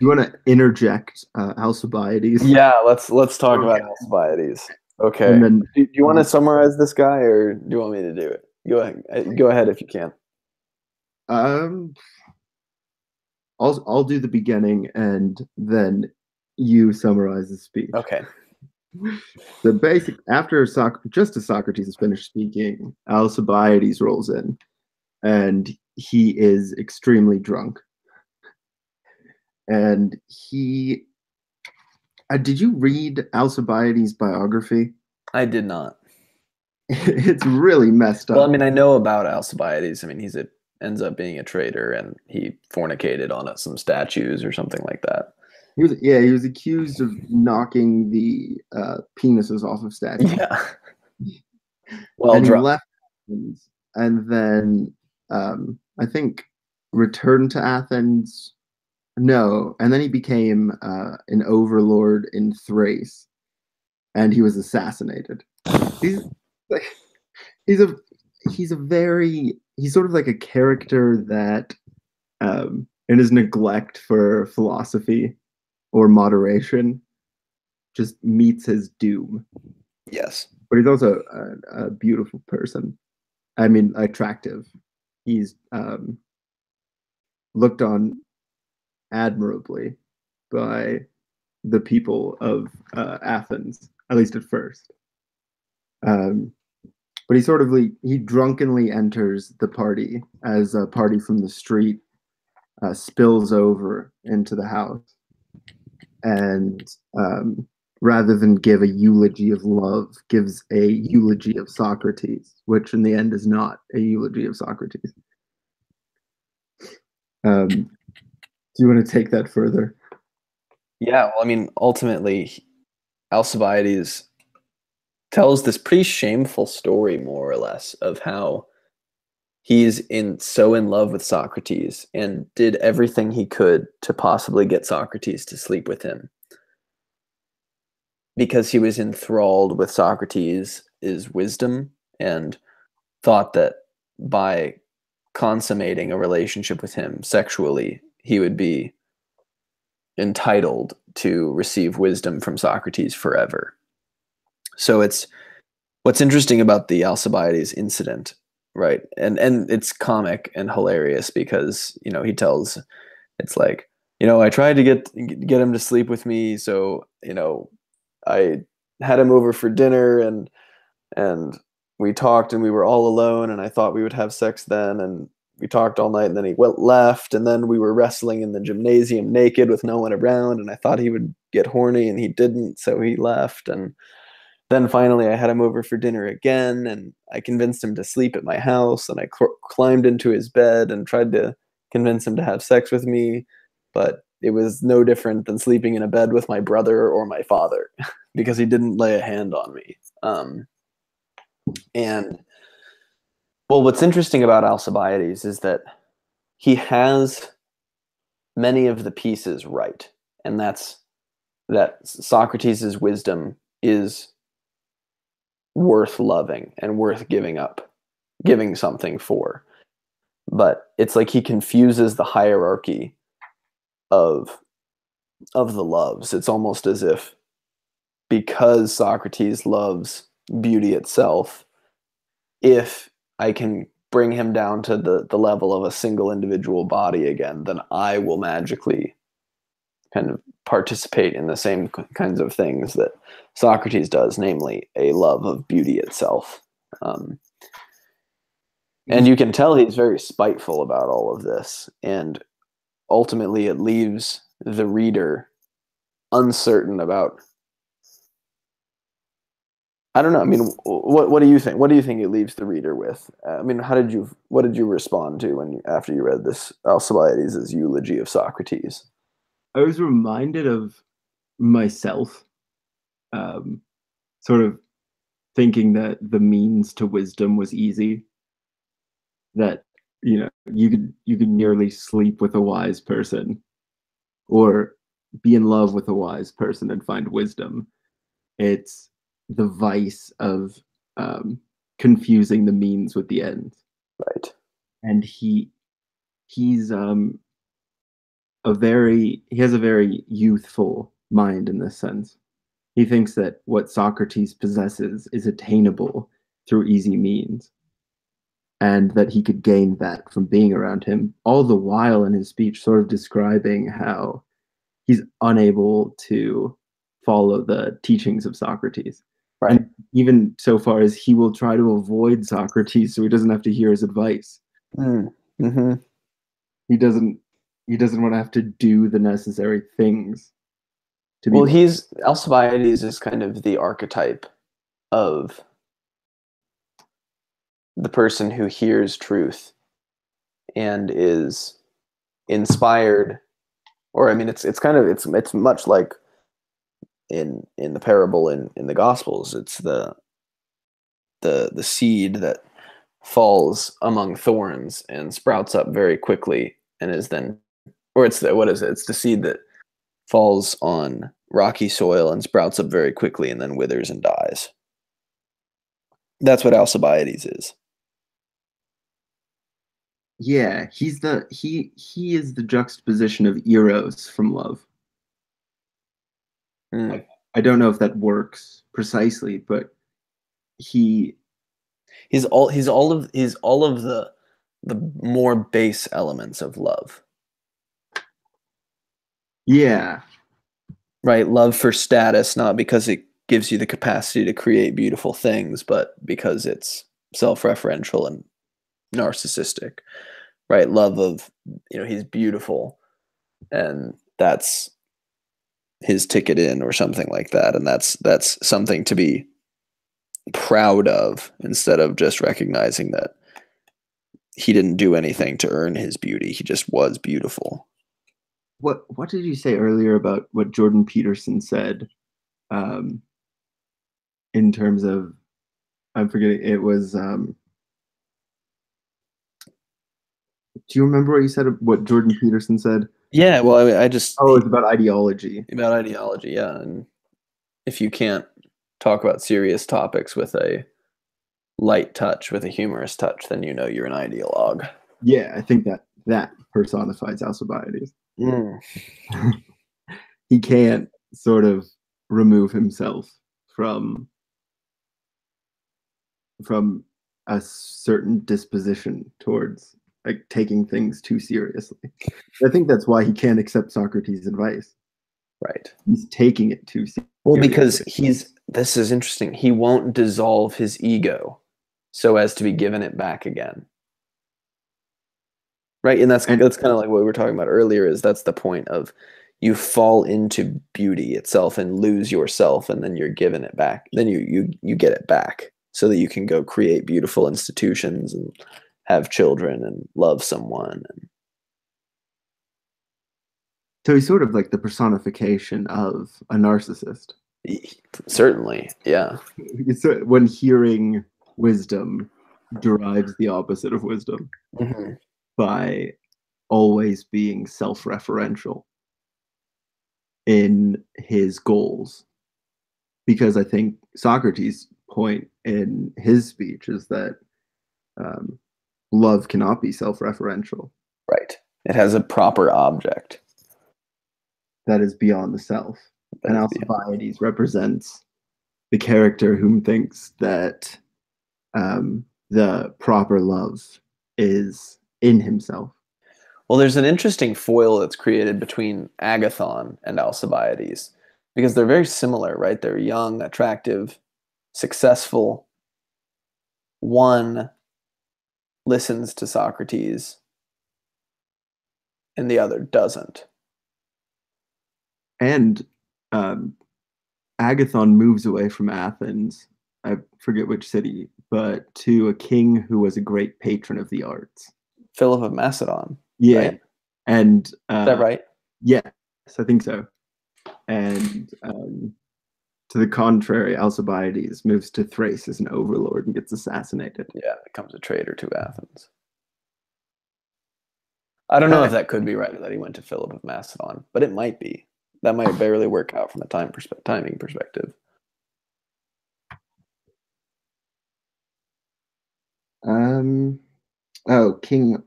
You want to interject uh, Alcibiades? Yeah, let's let's talk okay. about Alcibiades. Okay. And then, do, do you want to summarize this guy, or do you want me to do it? Go ahead, go ahead if you can. Um, I'll I'll do the beginning, and then you summarize the speech. Okay. So basic after Soc- just as Socrates has finished speaking, Alcibiades rolls in, and he is extremely drunk. And he, uh, did you read Alcibiades' biography? I did not. It's really messed up. Well, I mean, I know about Alcibiades. I mean, he's a ends up being a traitor, and he fornicated on some statues or something like that. He was, yeah, he was accused of knocking the uh, penises off of statues. Yeah. Well, and he left, and then um, I think returned to Athens. No, and then he became uh, an overlord in Thrace, and he was assassinated. He's like, he's a he's a very he's sort of like a character that, um, in his neglect for philosophy or moderation, just meets his doom. Yes. But he's also a, a beautiful person. I mean, attractive. He's um, looked on admirably by the people of uh, Athens, at least at first. Um, but he sort of, le- he drunkenly enters the party as a party from the street uh, spills over into the house. And um, rather than give a eulogy of love, gives a eulogy of Socrates, which in the end is not a eulogy of Socrates. Um, do you want to take that further? Yeah, well, I mean, ultimately, Alcibiades tells this pretty shameful story, more or less, of how he's in so in love with Socrates and did everything he could to possibly get Socrates to sleep with him, because he was enthralled with Socrates' wisdom and thought that by consummating a relationship with him sexually, he would be entitled to receive wisdom from Socrates forever. So it's what's interesting about the Alcibiades incident. Right. And and it's comic and hilarious because, you know, he tells, it's like, you know, I tried to get get him to sleep with me, so, you know, I had him over for dinner, and and we talked, and we were all alone, and I thought we would have sex then, and we talked all night, and then he went left, and then we were wrestling in the gymnasium naked with no one around, and I thought he would get horny, and he didn't, so he left, and then finally I had him over for dinner again, and I convinced him to sleep at my house, and I cl- climbed into his bed and tried to convince him to have sex with me, but it was no different than sleeping in a bed with my brother or my father because he didn't lay a hand on me. Um, and well, what's interesting about Alcibiades is that he has many of the pieces right. And that's that Socrates' wisdom is worth loving and worth giving up, giving something for. But it's like he confuses the hierarchy of of the loves. It's almost as if because Socrates loves beauty itself, if I can bring him down to the, the level of a single individual body again, then I will magically kind of participate in the same kinds of things that Socrates does, namely a love of beauty itself. Um, and you can tell he's very spiteful about all of this, and ultimately it leaves the reader uncertain about, I don't know. I mean, what what do you think? What do you think it leaves the reader with? I mean, how did you, what did you respond to when you, after you read this Alcibiades' eulogy of Socrates? I was reminded of myself, um, sort of thinking that the means to wisdom was easy, that, you know, you could you could merely sleep with a wise person or be in love with a wise person and find wisdom. It's the vice of um, confusing the means with the ends. Right. And he he's um, a very, he has a very youthful mind in this sense. He thinks that what Socrates possesses is attainable through easy means, and that he could gain that from being around him, all the while in his speech sort of describing how he's unable to follow the teachings of Socrates. Right. And even so far as he will try to avoid Socrates so he doesn't have to hear his advice. Mm-hmm. He doesn't he doesn't want to have to do the necessary things to be Well, he's Alcibiades is kind of the archetype of the person who hears truth and is inspired, or I mean it's it's kind of it's it's much like in in the parable in, in the Gospels, it's the the the seed that falls among thorns and sprouts up very quickly and is then, or it's the, what is it? It's the seed that falls on rocky soil and sprouts up very quickly and then withers and dies. That's what Alcibiades is. Yeah, he's the he he is the juxtaposition of eros from love. Mm. I don't know if that works precisely, but he he's all he's all of he's all of the the more base elements of love. Yeah. Right, love for status, not because it gives you the capacity to create beautiful things, but because it's self-referential and narcissistic. Right, love of, you know, he's beautiful and that's his ticket in or something like that, and that's that's something to be proud of instead of just recognizing that he didn't do anything to earn his beauty, he just was beautiful. What what did you say earlier about what Jordan Peterson said um in terms of, I'm forgetting, it was um do you remember what you said, what Jordan Peterson said? Yeah, well, I, I just... Oh, it's about ideology. About ideology, yeah. And if you can't talk about serious topics with a light touch, with a humorous touch, then you know you're an ideologue. Yeah, I think that that personifies Alcibiades. Mm. He can't sort of remove himself from, from a certain disposition towards like taking things too seriously. I think that's why he can't accept Socrates' advice. Right. He's taking it too seriously. Well, because he's, this is interesting, he won't dissolve his ego so as to be given it back again. Right, and that's and, that's kind of like what we were talking about earlier, is that's the point of you fall into beauty itself and lose yourself, and then you're given it back. Then you you you get it back so that you can go create beautiful institutions and have children and love someone. So he's sort of like the personification of a narcissist. Certainly, yeah. So when hearing wisdom derives the opposite of wisdom. Mm-hmm. By always being self-referential in his goals. Because I think Socrates' point in his speech is that um, love cannot be self-referential. Right. It has a proper object that is beyond the self. And Alcibiades represents the character whom thinks that um, the proper love is in himself. Well, there's an interesting foil that's created between Agathon and Alcibiades, because they're very similar, right? They're young, attractive, successful. One listens to Socrates and the other doesn't. And um, Agathon moves away from Athens, I forget which city, but to a king who was a great patron of the arts. Philip of Macedon. Yeah. Right? And uh, is that right? Yes, I think so. And um, to the contrary, Alcibiades moves to Thrace as an overlord and gets assassinated. Yeah, becomes a traitor to Athens. I don't know if that could be right, that he went to Philip of Macedon, but it might be. That might barely work out from a time perspe- timing perspective. Um... Oh, King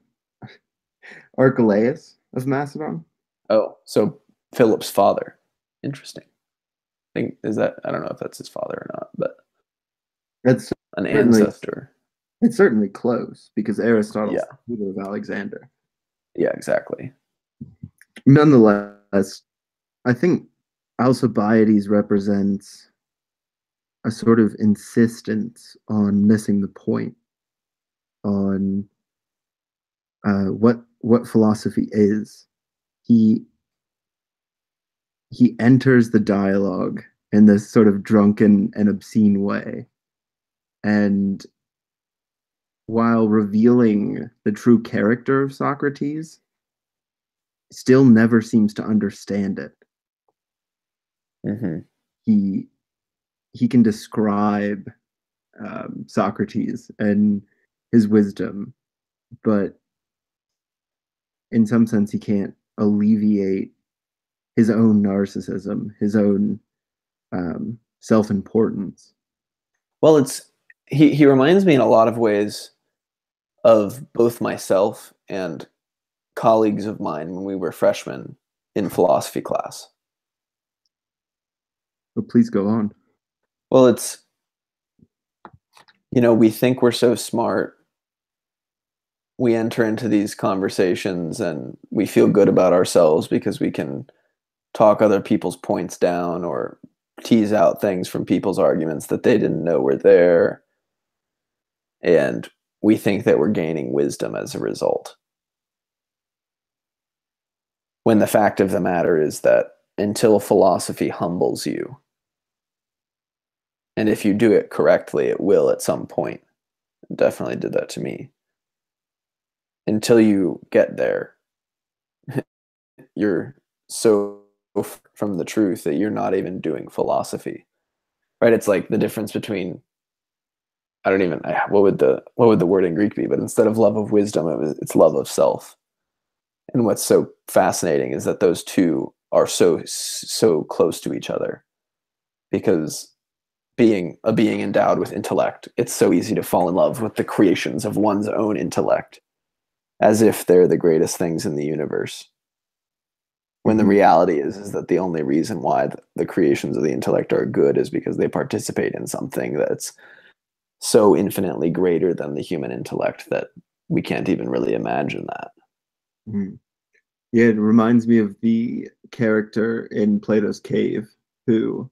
Archelaus of Macedon. Oh, so Philip's father. Interesting. I think, is that, I don't know if that's his father or not, but that's an ancestor. It's certainly close, because Aristotle's yeah. the tutor of Alexander. Yeah, exactly. Nonetheless, I think Alcibiades represents a sort of insistence on missing the point, on Uh, what what philosophy is. He he enters the dialogue in this sort of drunken and obscene way, and while revealing the true character of Socrates, still never seems to understand it. Mm-hmm. He he can describe um, Socrates and his wisdom, but in some sense, he can't alleviate his own narcissism, his own um, self-importance. Well, it's he, he reminds me in a lot of ways of both myself and colleagues of mine when we were freshmen in philosophy class. Well, please go on. Well, it's, you know, we think we're so smart. We enter into these conversations and we feel good about ourselves because we can talk other people's points down or tease out things from people's arguments that they didn't know were there. And we think that we're gaining wisdom as a result, when the fact of the matter is that until philosophy humbles you, and if you do it correctly, it will at some point. It definitely did that to me. Until you get there, you're so from the truth that you're not even doing philosophy, right? It's like the difference between, I don't even, what would the what would the word in Greek be? But instead of love of wisdom, it was, it's love of self. And what's so fascinating is that those two are so so close to each other, because being a being endowed with intellect, it's so easy to fall in love with the creations of one's own intellect, as if they're the greatest things in the universe, when the reality is, is that the only reason why the creations of the intellect are good is because they participate in something that's so infinitely greater than the human intellect that we can't even really imagine that. Mm-hmm. Yeah, it reminds me of the character in Plato's Cave who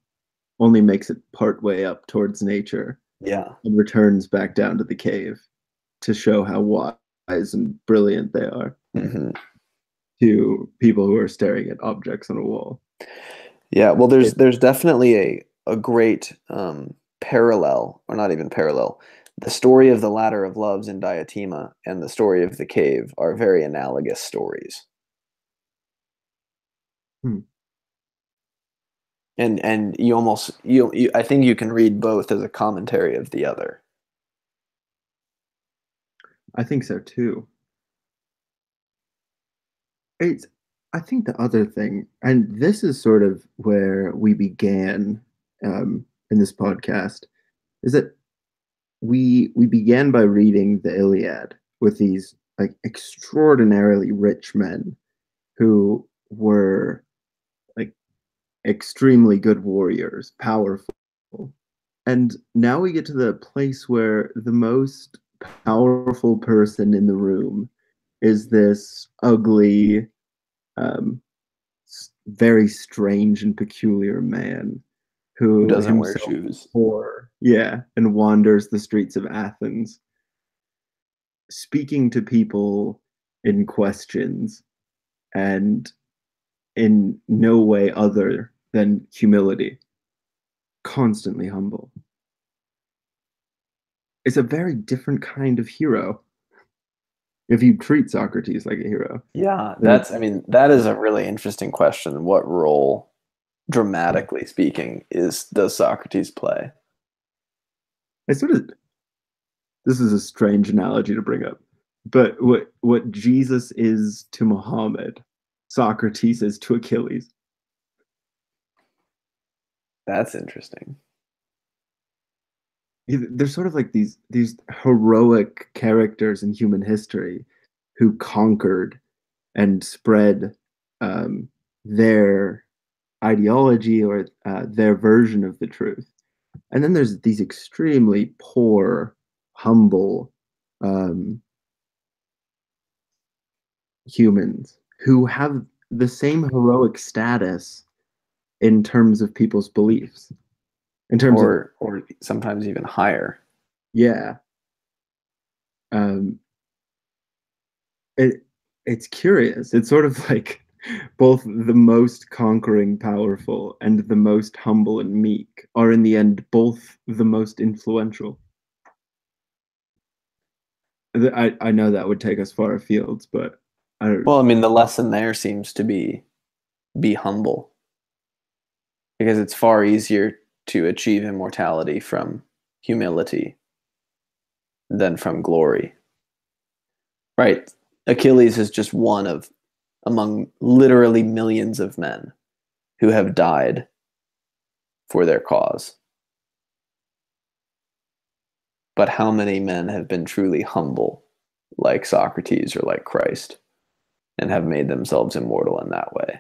only makes it partway up towards nature, yeah, and returns back down to the cave to show how wise and brilliant they are, mm-hmm, to people who are staring at objects on a wall. Yeah, well, there's there's definitely a a great um, parallel, or not even parallel. The story of the Ladder of Loves in Diotima and the story of the cave are very analogous stories. Hmm. And and you almost you, you I think you can read both as a commentary of the other. I think so too. It's, I think the other thing, and this is sort of where we began um, in this podcast, is that we we began by reading the Iliad with these like extraordinarily rich men who were like extremely good warriors, powerful. And now we get to the place where the most powerful person in the room is this ugly, um, very strange and peculiar man who, who doesn't wear shoes, poor, yeah, and wanders the streets of Athens, speaking to people in questions, and in no way other than humility, constantly humble. It's a very different kind of hero. If you treat Socrates like a hero. Yeah, that's, I mean, that is a really interesting question. What role, dramatically speaking, is does Socrates play? I sort of, this is a strange analogy to bring up, but what what Jesus is to Muhammad, Socrates is to Achilles. That's interesting. They're sort of like these these heroic characters in human history who conquered and spread um, their ideology or uh, their version of the truth. And then there's these extremely poor, humble um, humans who have the same heroic status in terms of people's beliefs. In terms or, of, or sometimes even higher. Yeah. Um, it it's curious. It's sort of like both the most conquering powerful and the most humble and meek are in the end both the most influential. I, I know that would take us far afield, but I don't Well, I mean, the lesson there seems to be be humble. Because it's far easier to achieve immortality from humility than from glory. Right? Achilles is just one of, among literally millions of men who have died for their cause. But how many men have been truly humble, like Socrates or like Christ, and have made themselves immortal in that way?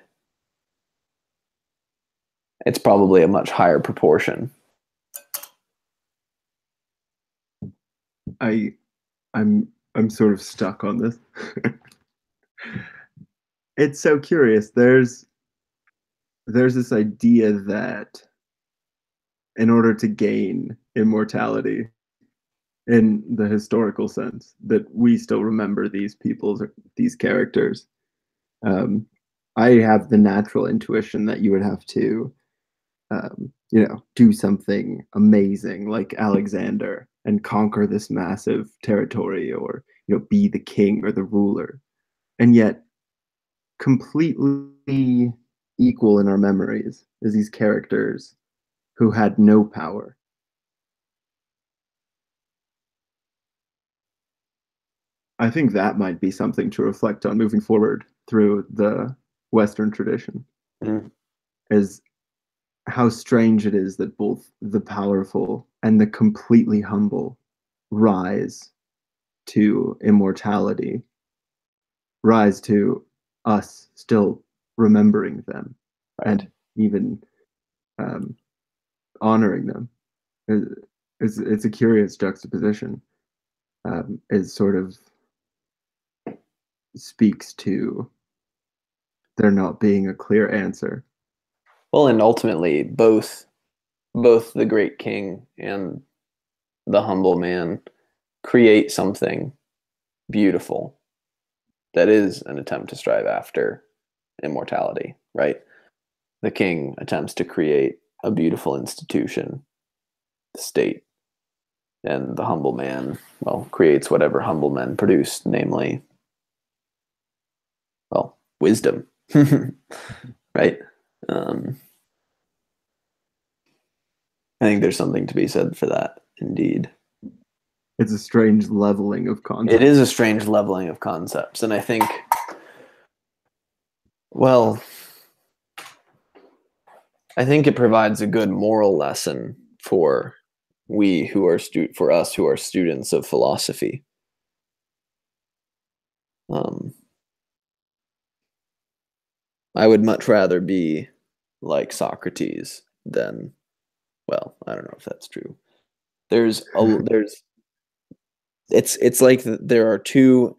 It's probably a much higher proportion. I, I'm, I'm sort of stuck on this. It's so curious. There's, there's this idea that in order to gain immortality, in the historical sense, that we still remember these peoples, these characters. Um, I have the natural intuition that you would have to. Um, you know, do something amazing like Alexander and conquer this massive territory, or, you know, be the king or the ruler. And yet completely equal in our memories is these characters who had no power. I think that might be something to reflect on moving forward through the Western tradition. Mm. As how strange it is that both the powerful and the completely humble rise to immortality, rise to us still remembering them, right, and even um, honoring them. It's, it's a curious juxtaposition. Um, it's sort of speaks to there not being a clear answer. Well, and ultimately, both both the great king and the humble man create something beautiful that is an attempt to strive after immortality, right? The king attempts to create a beautiful institution, the state, and the humble man, well, creates whatever humble men produce, namely, well, wisdom, right? Um, I think there's something to be said for that, indeed. It's a strange leveling of concepts. It is a strange leveling of concepts. And I think, well, I think it provides a good moral lesson for we who are stu- for us who are students of philosophy. Um, I would much rather be like Socrates than, well, I don't know if that's true. There's a, there's It's it's like there are two.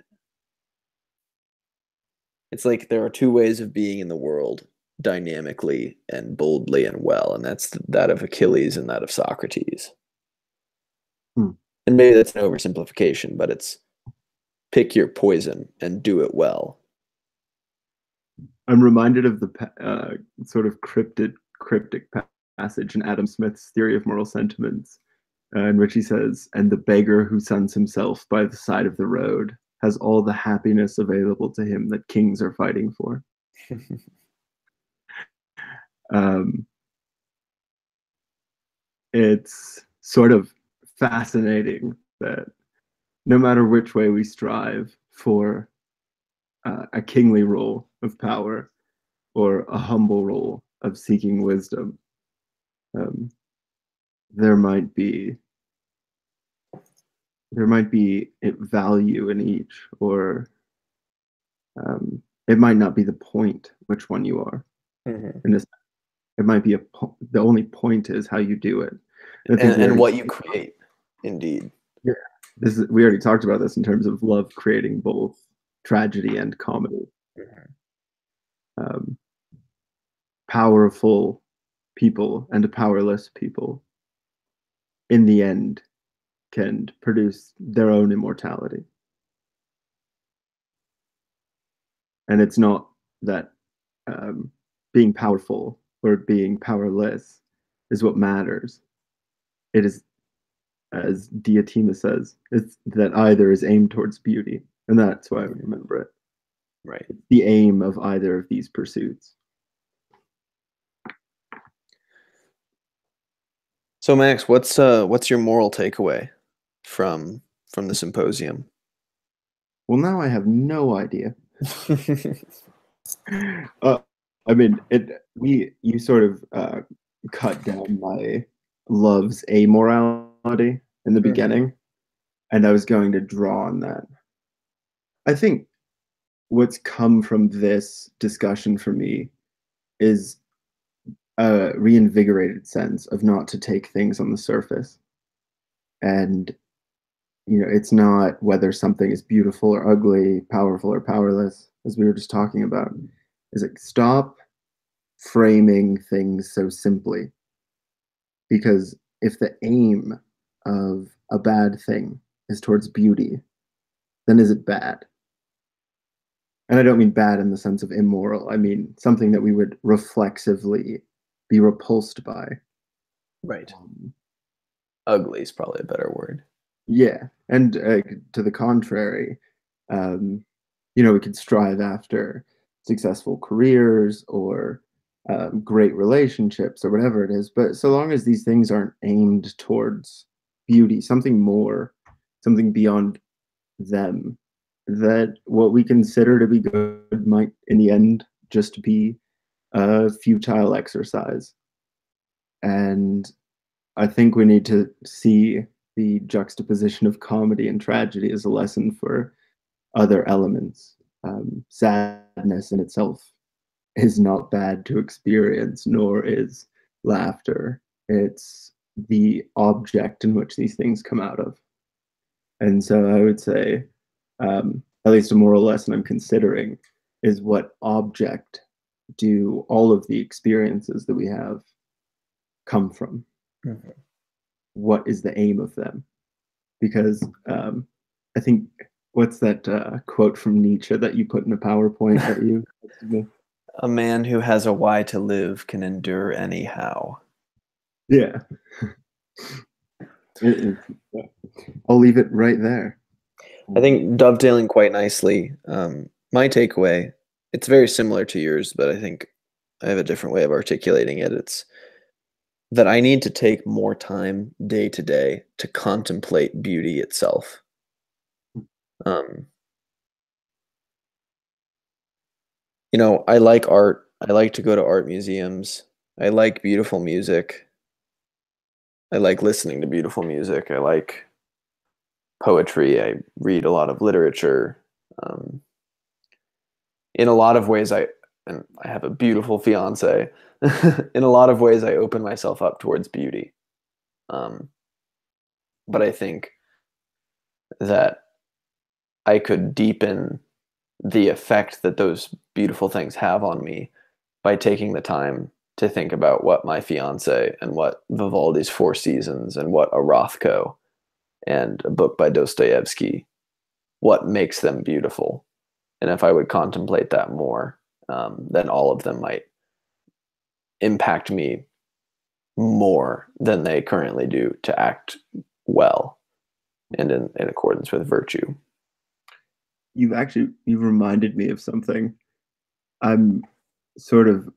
It's like there are two ways of being in the world, dynamically and boldly and well, and that's that of Achilles and that of Socrates. Hmm. And maybe that's an oversimplification, but it's pick your poison and do it well. I'm reminded of the uh, sort of cryptic cryptic passage in Adam Smith's Theory of Moral Sentiments, Uh, in which he says, and the beggar who suns himself by the side of the road has all the happiness available to him that kings are fighting for. um, it's sort of fascinating that no matter which way we strive for uh, a kingly role of power or a humble role of seeking wisdom, um, there might be there might be value in each, or um, it might not be the point which one you are. Mm-hmm. And this, it might be a po- the only point is how you do it. And, and, and what you create, indeed. Yeah, this is, we already talked about this in terms of love creating both tragedy and comedy. Mm-hmm. Um, powerful people and powerless people, in the end, can produce their own immortality. And it's not that um, being powerful or being powerless is what matters. It is, as Diotima says, it's that either is aimed towards beauty, and that's why I remember it. Right. It's the aim of either of these pursuits. So Max, what's uh, what's your moral takeaway from from the symposium? Well, now I have no idea. uh, I mean, it we you sort of uh, cut down my love's amorality in the beginning, and I was going to draw on that. I think what's come from this discussion for me is a reinvigorated sense of not to take things on the surface. And, you know, it's not whether something is beautiful or ugly, powerful or powerless, as we were just talking about. Is like, stop framing things so simply. Because if the aim of a bad thing is towards beauty, then is it bad? And I don't mean bad in the sense of immoral. I mean something that we would reflexively be repulsed by. Right. Um, Ugly is probably a better word. Yeah. And uh, to the contrary, um, you know, we could strive after successful careers or um, great relationships or whatever it is. But so long as these things aren't aimed towards beauty, something more, something beyond them, that what we consider to be good might in the end just be a futile exercise. And I think we need to see the juxtaposition of comedy and tragedy as a lesson for other elements. Um, sadness in itself is not bad to experience, nor is laughter. It's the object in which these things come out of. And so I would say, Um, at least a moral lesson I'm considering, is what object do all of the experiences that we have come from? Mm-hmm. What is the aim of them? Because um, I think, what's that uh, quote from Nietzsche that you put in a PowerPoint that you? A man who has a why to live can endure anyhow. Yeah. It, it, I'll leave it right there. I think dovetailing quite nicely. Um, my takeaway, it's very similar to yours, but I think I have a different way of articulating it. It's that I need to take more time day to day to contemplate beauty itself. Um, you know, I like art. I like to go to art museums. I like beautiful music. I like listening to beautiful music. I like poetry. I read a lot of literature. Um, in a lot of ways, I and I have a beautiful fiance. In a lot of ways, I open myself up towards beauty. Um, but I think that I could deepen the effect that those beautiful things have on me by taking the time to think about what my fiance and what Vivaldi's Four Seasons and what a Rothko and a book by Dostoevsky, what makes them beautiful. And if I would contemplate that more, um, then all of them might impact me more than they currently do to act well and in, in accordance with virtue. You've actually, you've reminded me of something. I'm sort of,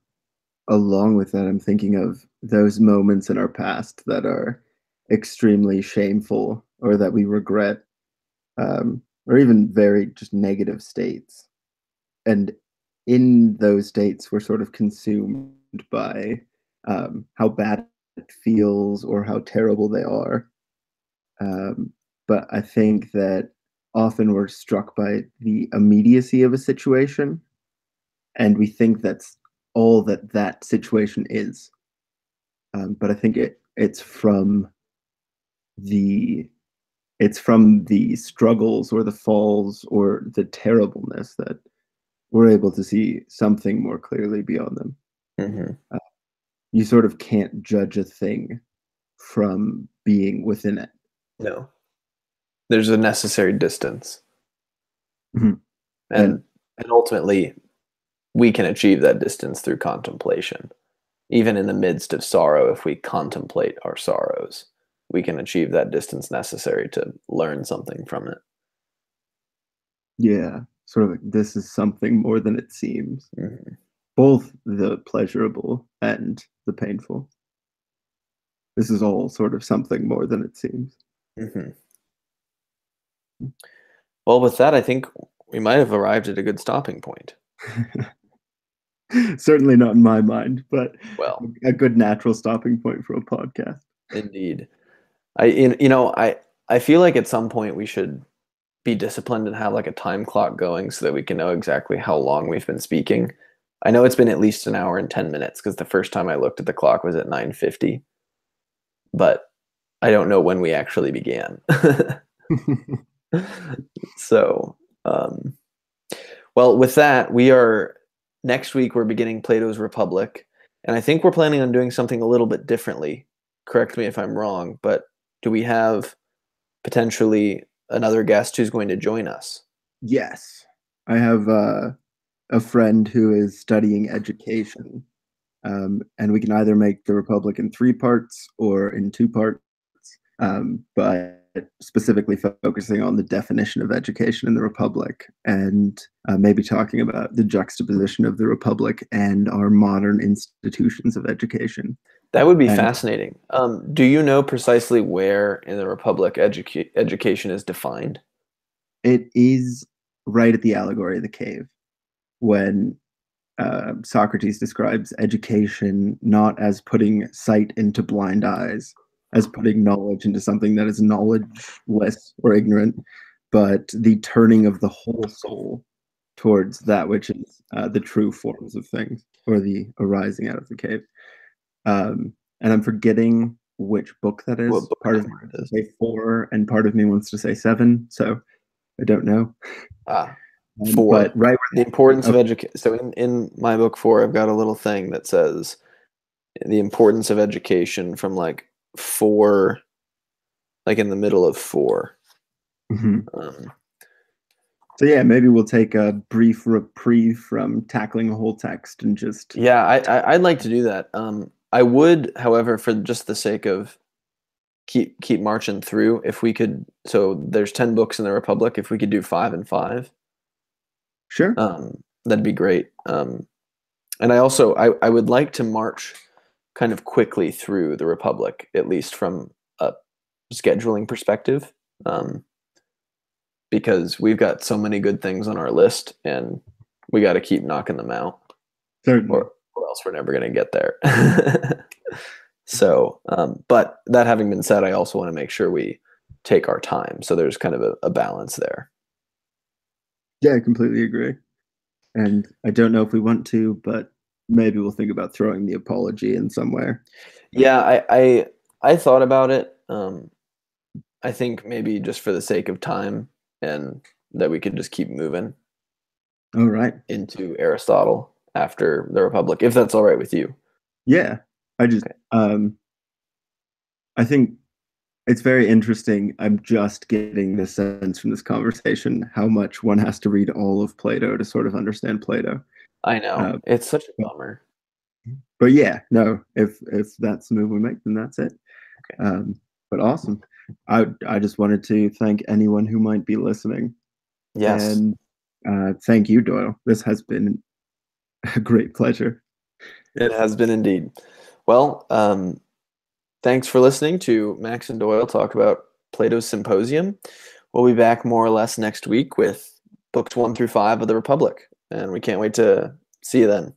along with that, I'm thinking of those moments in our past that are extremely shameful or that we regret, um, or even very just negative states. And in those states, we're sort of consumed by um, how bad it feels or how terrible they are. Um, but I think that often we're struck by the immediacy of a situation, and we think that's all that that situation is. Um, but I think it it's from the it's from the struggles or the falls or the terribleness that we're able to see something more clearly beyond them. Mm-hmm. Uh, you sort of can't judge a thing from being within it. No. There's a necessary distance. Mm-hmm. and, and ultimately we can achieve that distance through contemplation. Even in the midst of sorrow, if we contemplate our sorrows, we can achieve that distance necessary to learn something from it. Yeah, sort of like, this is something more than it seems. Mm-hmm. Both the pleasurable and the painful. This is all sort of something more than it seems. Mm-hmm. Well, with that, I think we might have arrived at a good stopping point. Certainly not in my mind, but well, a good natural stopping point for a podcast. Indeed. I, you know, I, I feel like at some point we should be disciplined and have like a time clock going so that we can know exactly how long we've been speaking. I know it's been at least an hour and ten minutes because the first time I looked at the clock was at nine fifty, but I don't know when we actually began. So, um, well, with that, we are next week. We're beginning Plato's Republic, and I think we're planning on doing something a little bit differently. Correct me if I'm wrong, but do we have potentially another guest who's going to join us? Yes, I have uh, a friend who is studying education, um, and we can either make the Republic in three parts or in two parts, um, but. Specifically focusing on the definition of education in the Republic, and uh, maybe talking about the juxtaposition of the Republic and our modern institutions of education. That would be and, fascinating. Um, do you know precisely where in the Republic edu- education is defined? It is right at the allegory of the cave, when uh, Socrates describes education not as putting sight into blind eyes, as putting knowledge into something that is knowledgeless or ignorant, but the turning of the whole soul towards that which is uh, the true forms of things, or the arising out of the cave. Um, and I'm forgetting which book that is. Part of me wants to say four, and part of me wants to say seven. So I don't know. Ah, four. Um, but right the importance okay. of education. So in, in my book four, I've got a little thing that says the importance of education from like four, like in the middle of four. Mm-hmm. Um, so yeah, maybe we'll take a brief reprieve from tackling a whole text and just. Yeah, I, I, I'd like to do that. Um, I would, however, for just the sake of keep keep marching through, if we could. So there's ten books in the Republic. If we could do five and five, sure, um, that'd be great. Um, and I also I, I would like to march kind of quickly through the Republic, at least from a scheduling perspective. Um, because we've got so many good things on our list and we got to keep knocking them out. Certainly. Or, or else we're never going to get there. So, um, but that having been said, I also want to make sure we take our time. So there's kind of a, a balance there. Yeah, I completely agree. And I don't know if we want to, but maybe we'll think about throwing the apology in somewhere. Yeah, I, I, I thought about it. Um, I think maybe just for the sake of time, and that we could just keep moving. All right. Into Aristotle after the Republic, if that's all right with you. Yeah. I just, okay. um, I think it's very interesting. I'm just getting the sense from this conversation how much one has to read all of Plato to sort of understand Plato. I know. Um, it's such a bummer. But yeah, no, if if that's the move we make, then that's it. Okay. Um, but awesome. I I just wanted to thank anyone who might be listening. Yes. And uh, thank you, Doyle. This has been a great pleasure. It has been indeed. Well, um, thanks for listening to Max and Doyle talk about Plato's Symposium. We'll be back more or less next week with books one through five of the Republic, and we can't wait to see you then.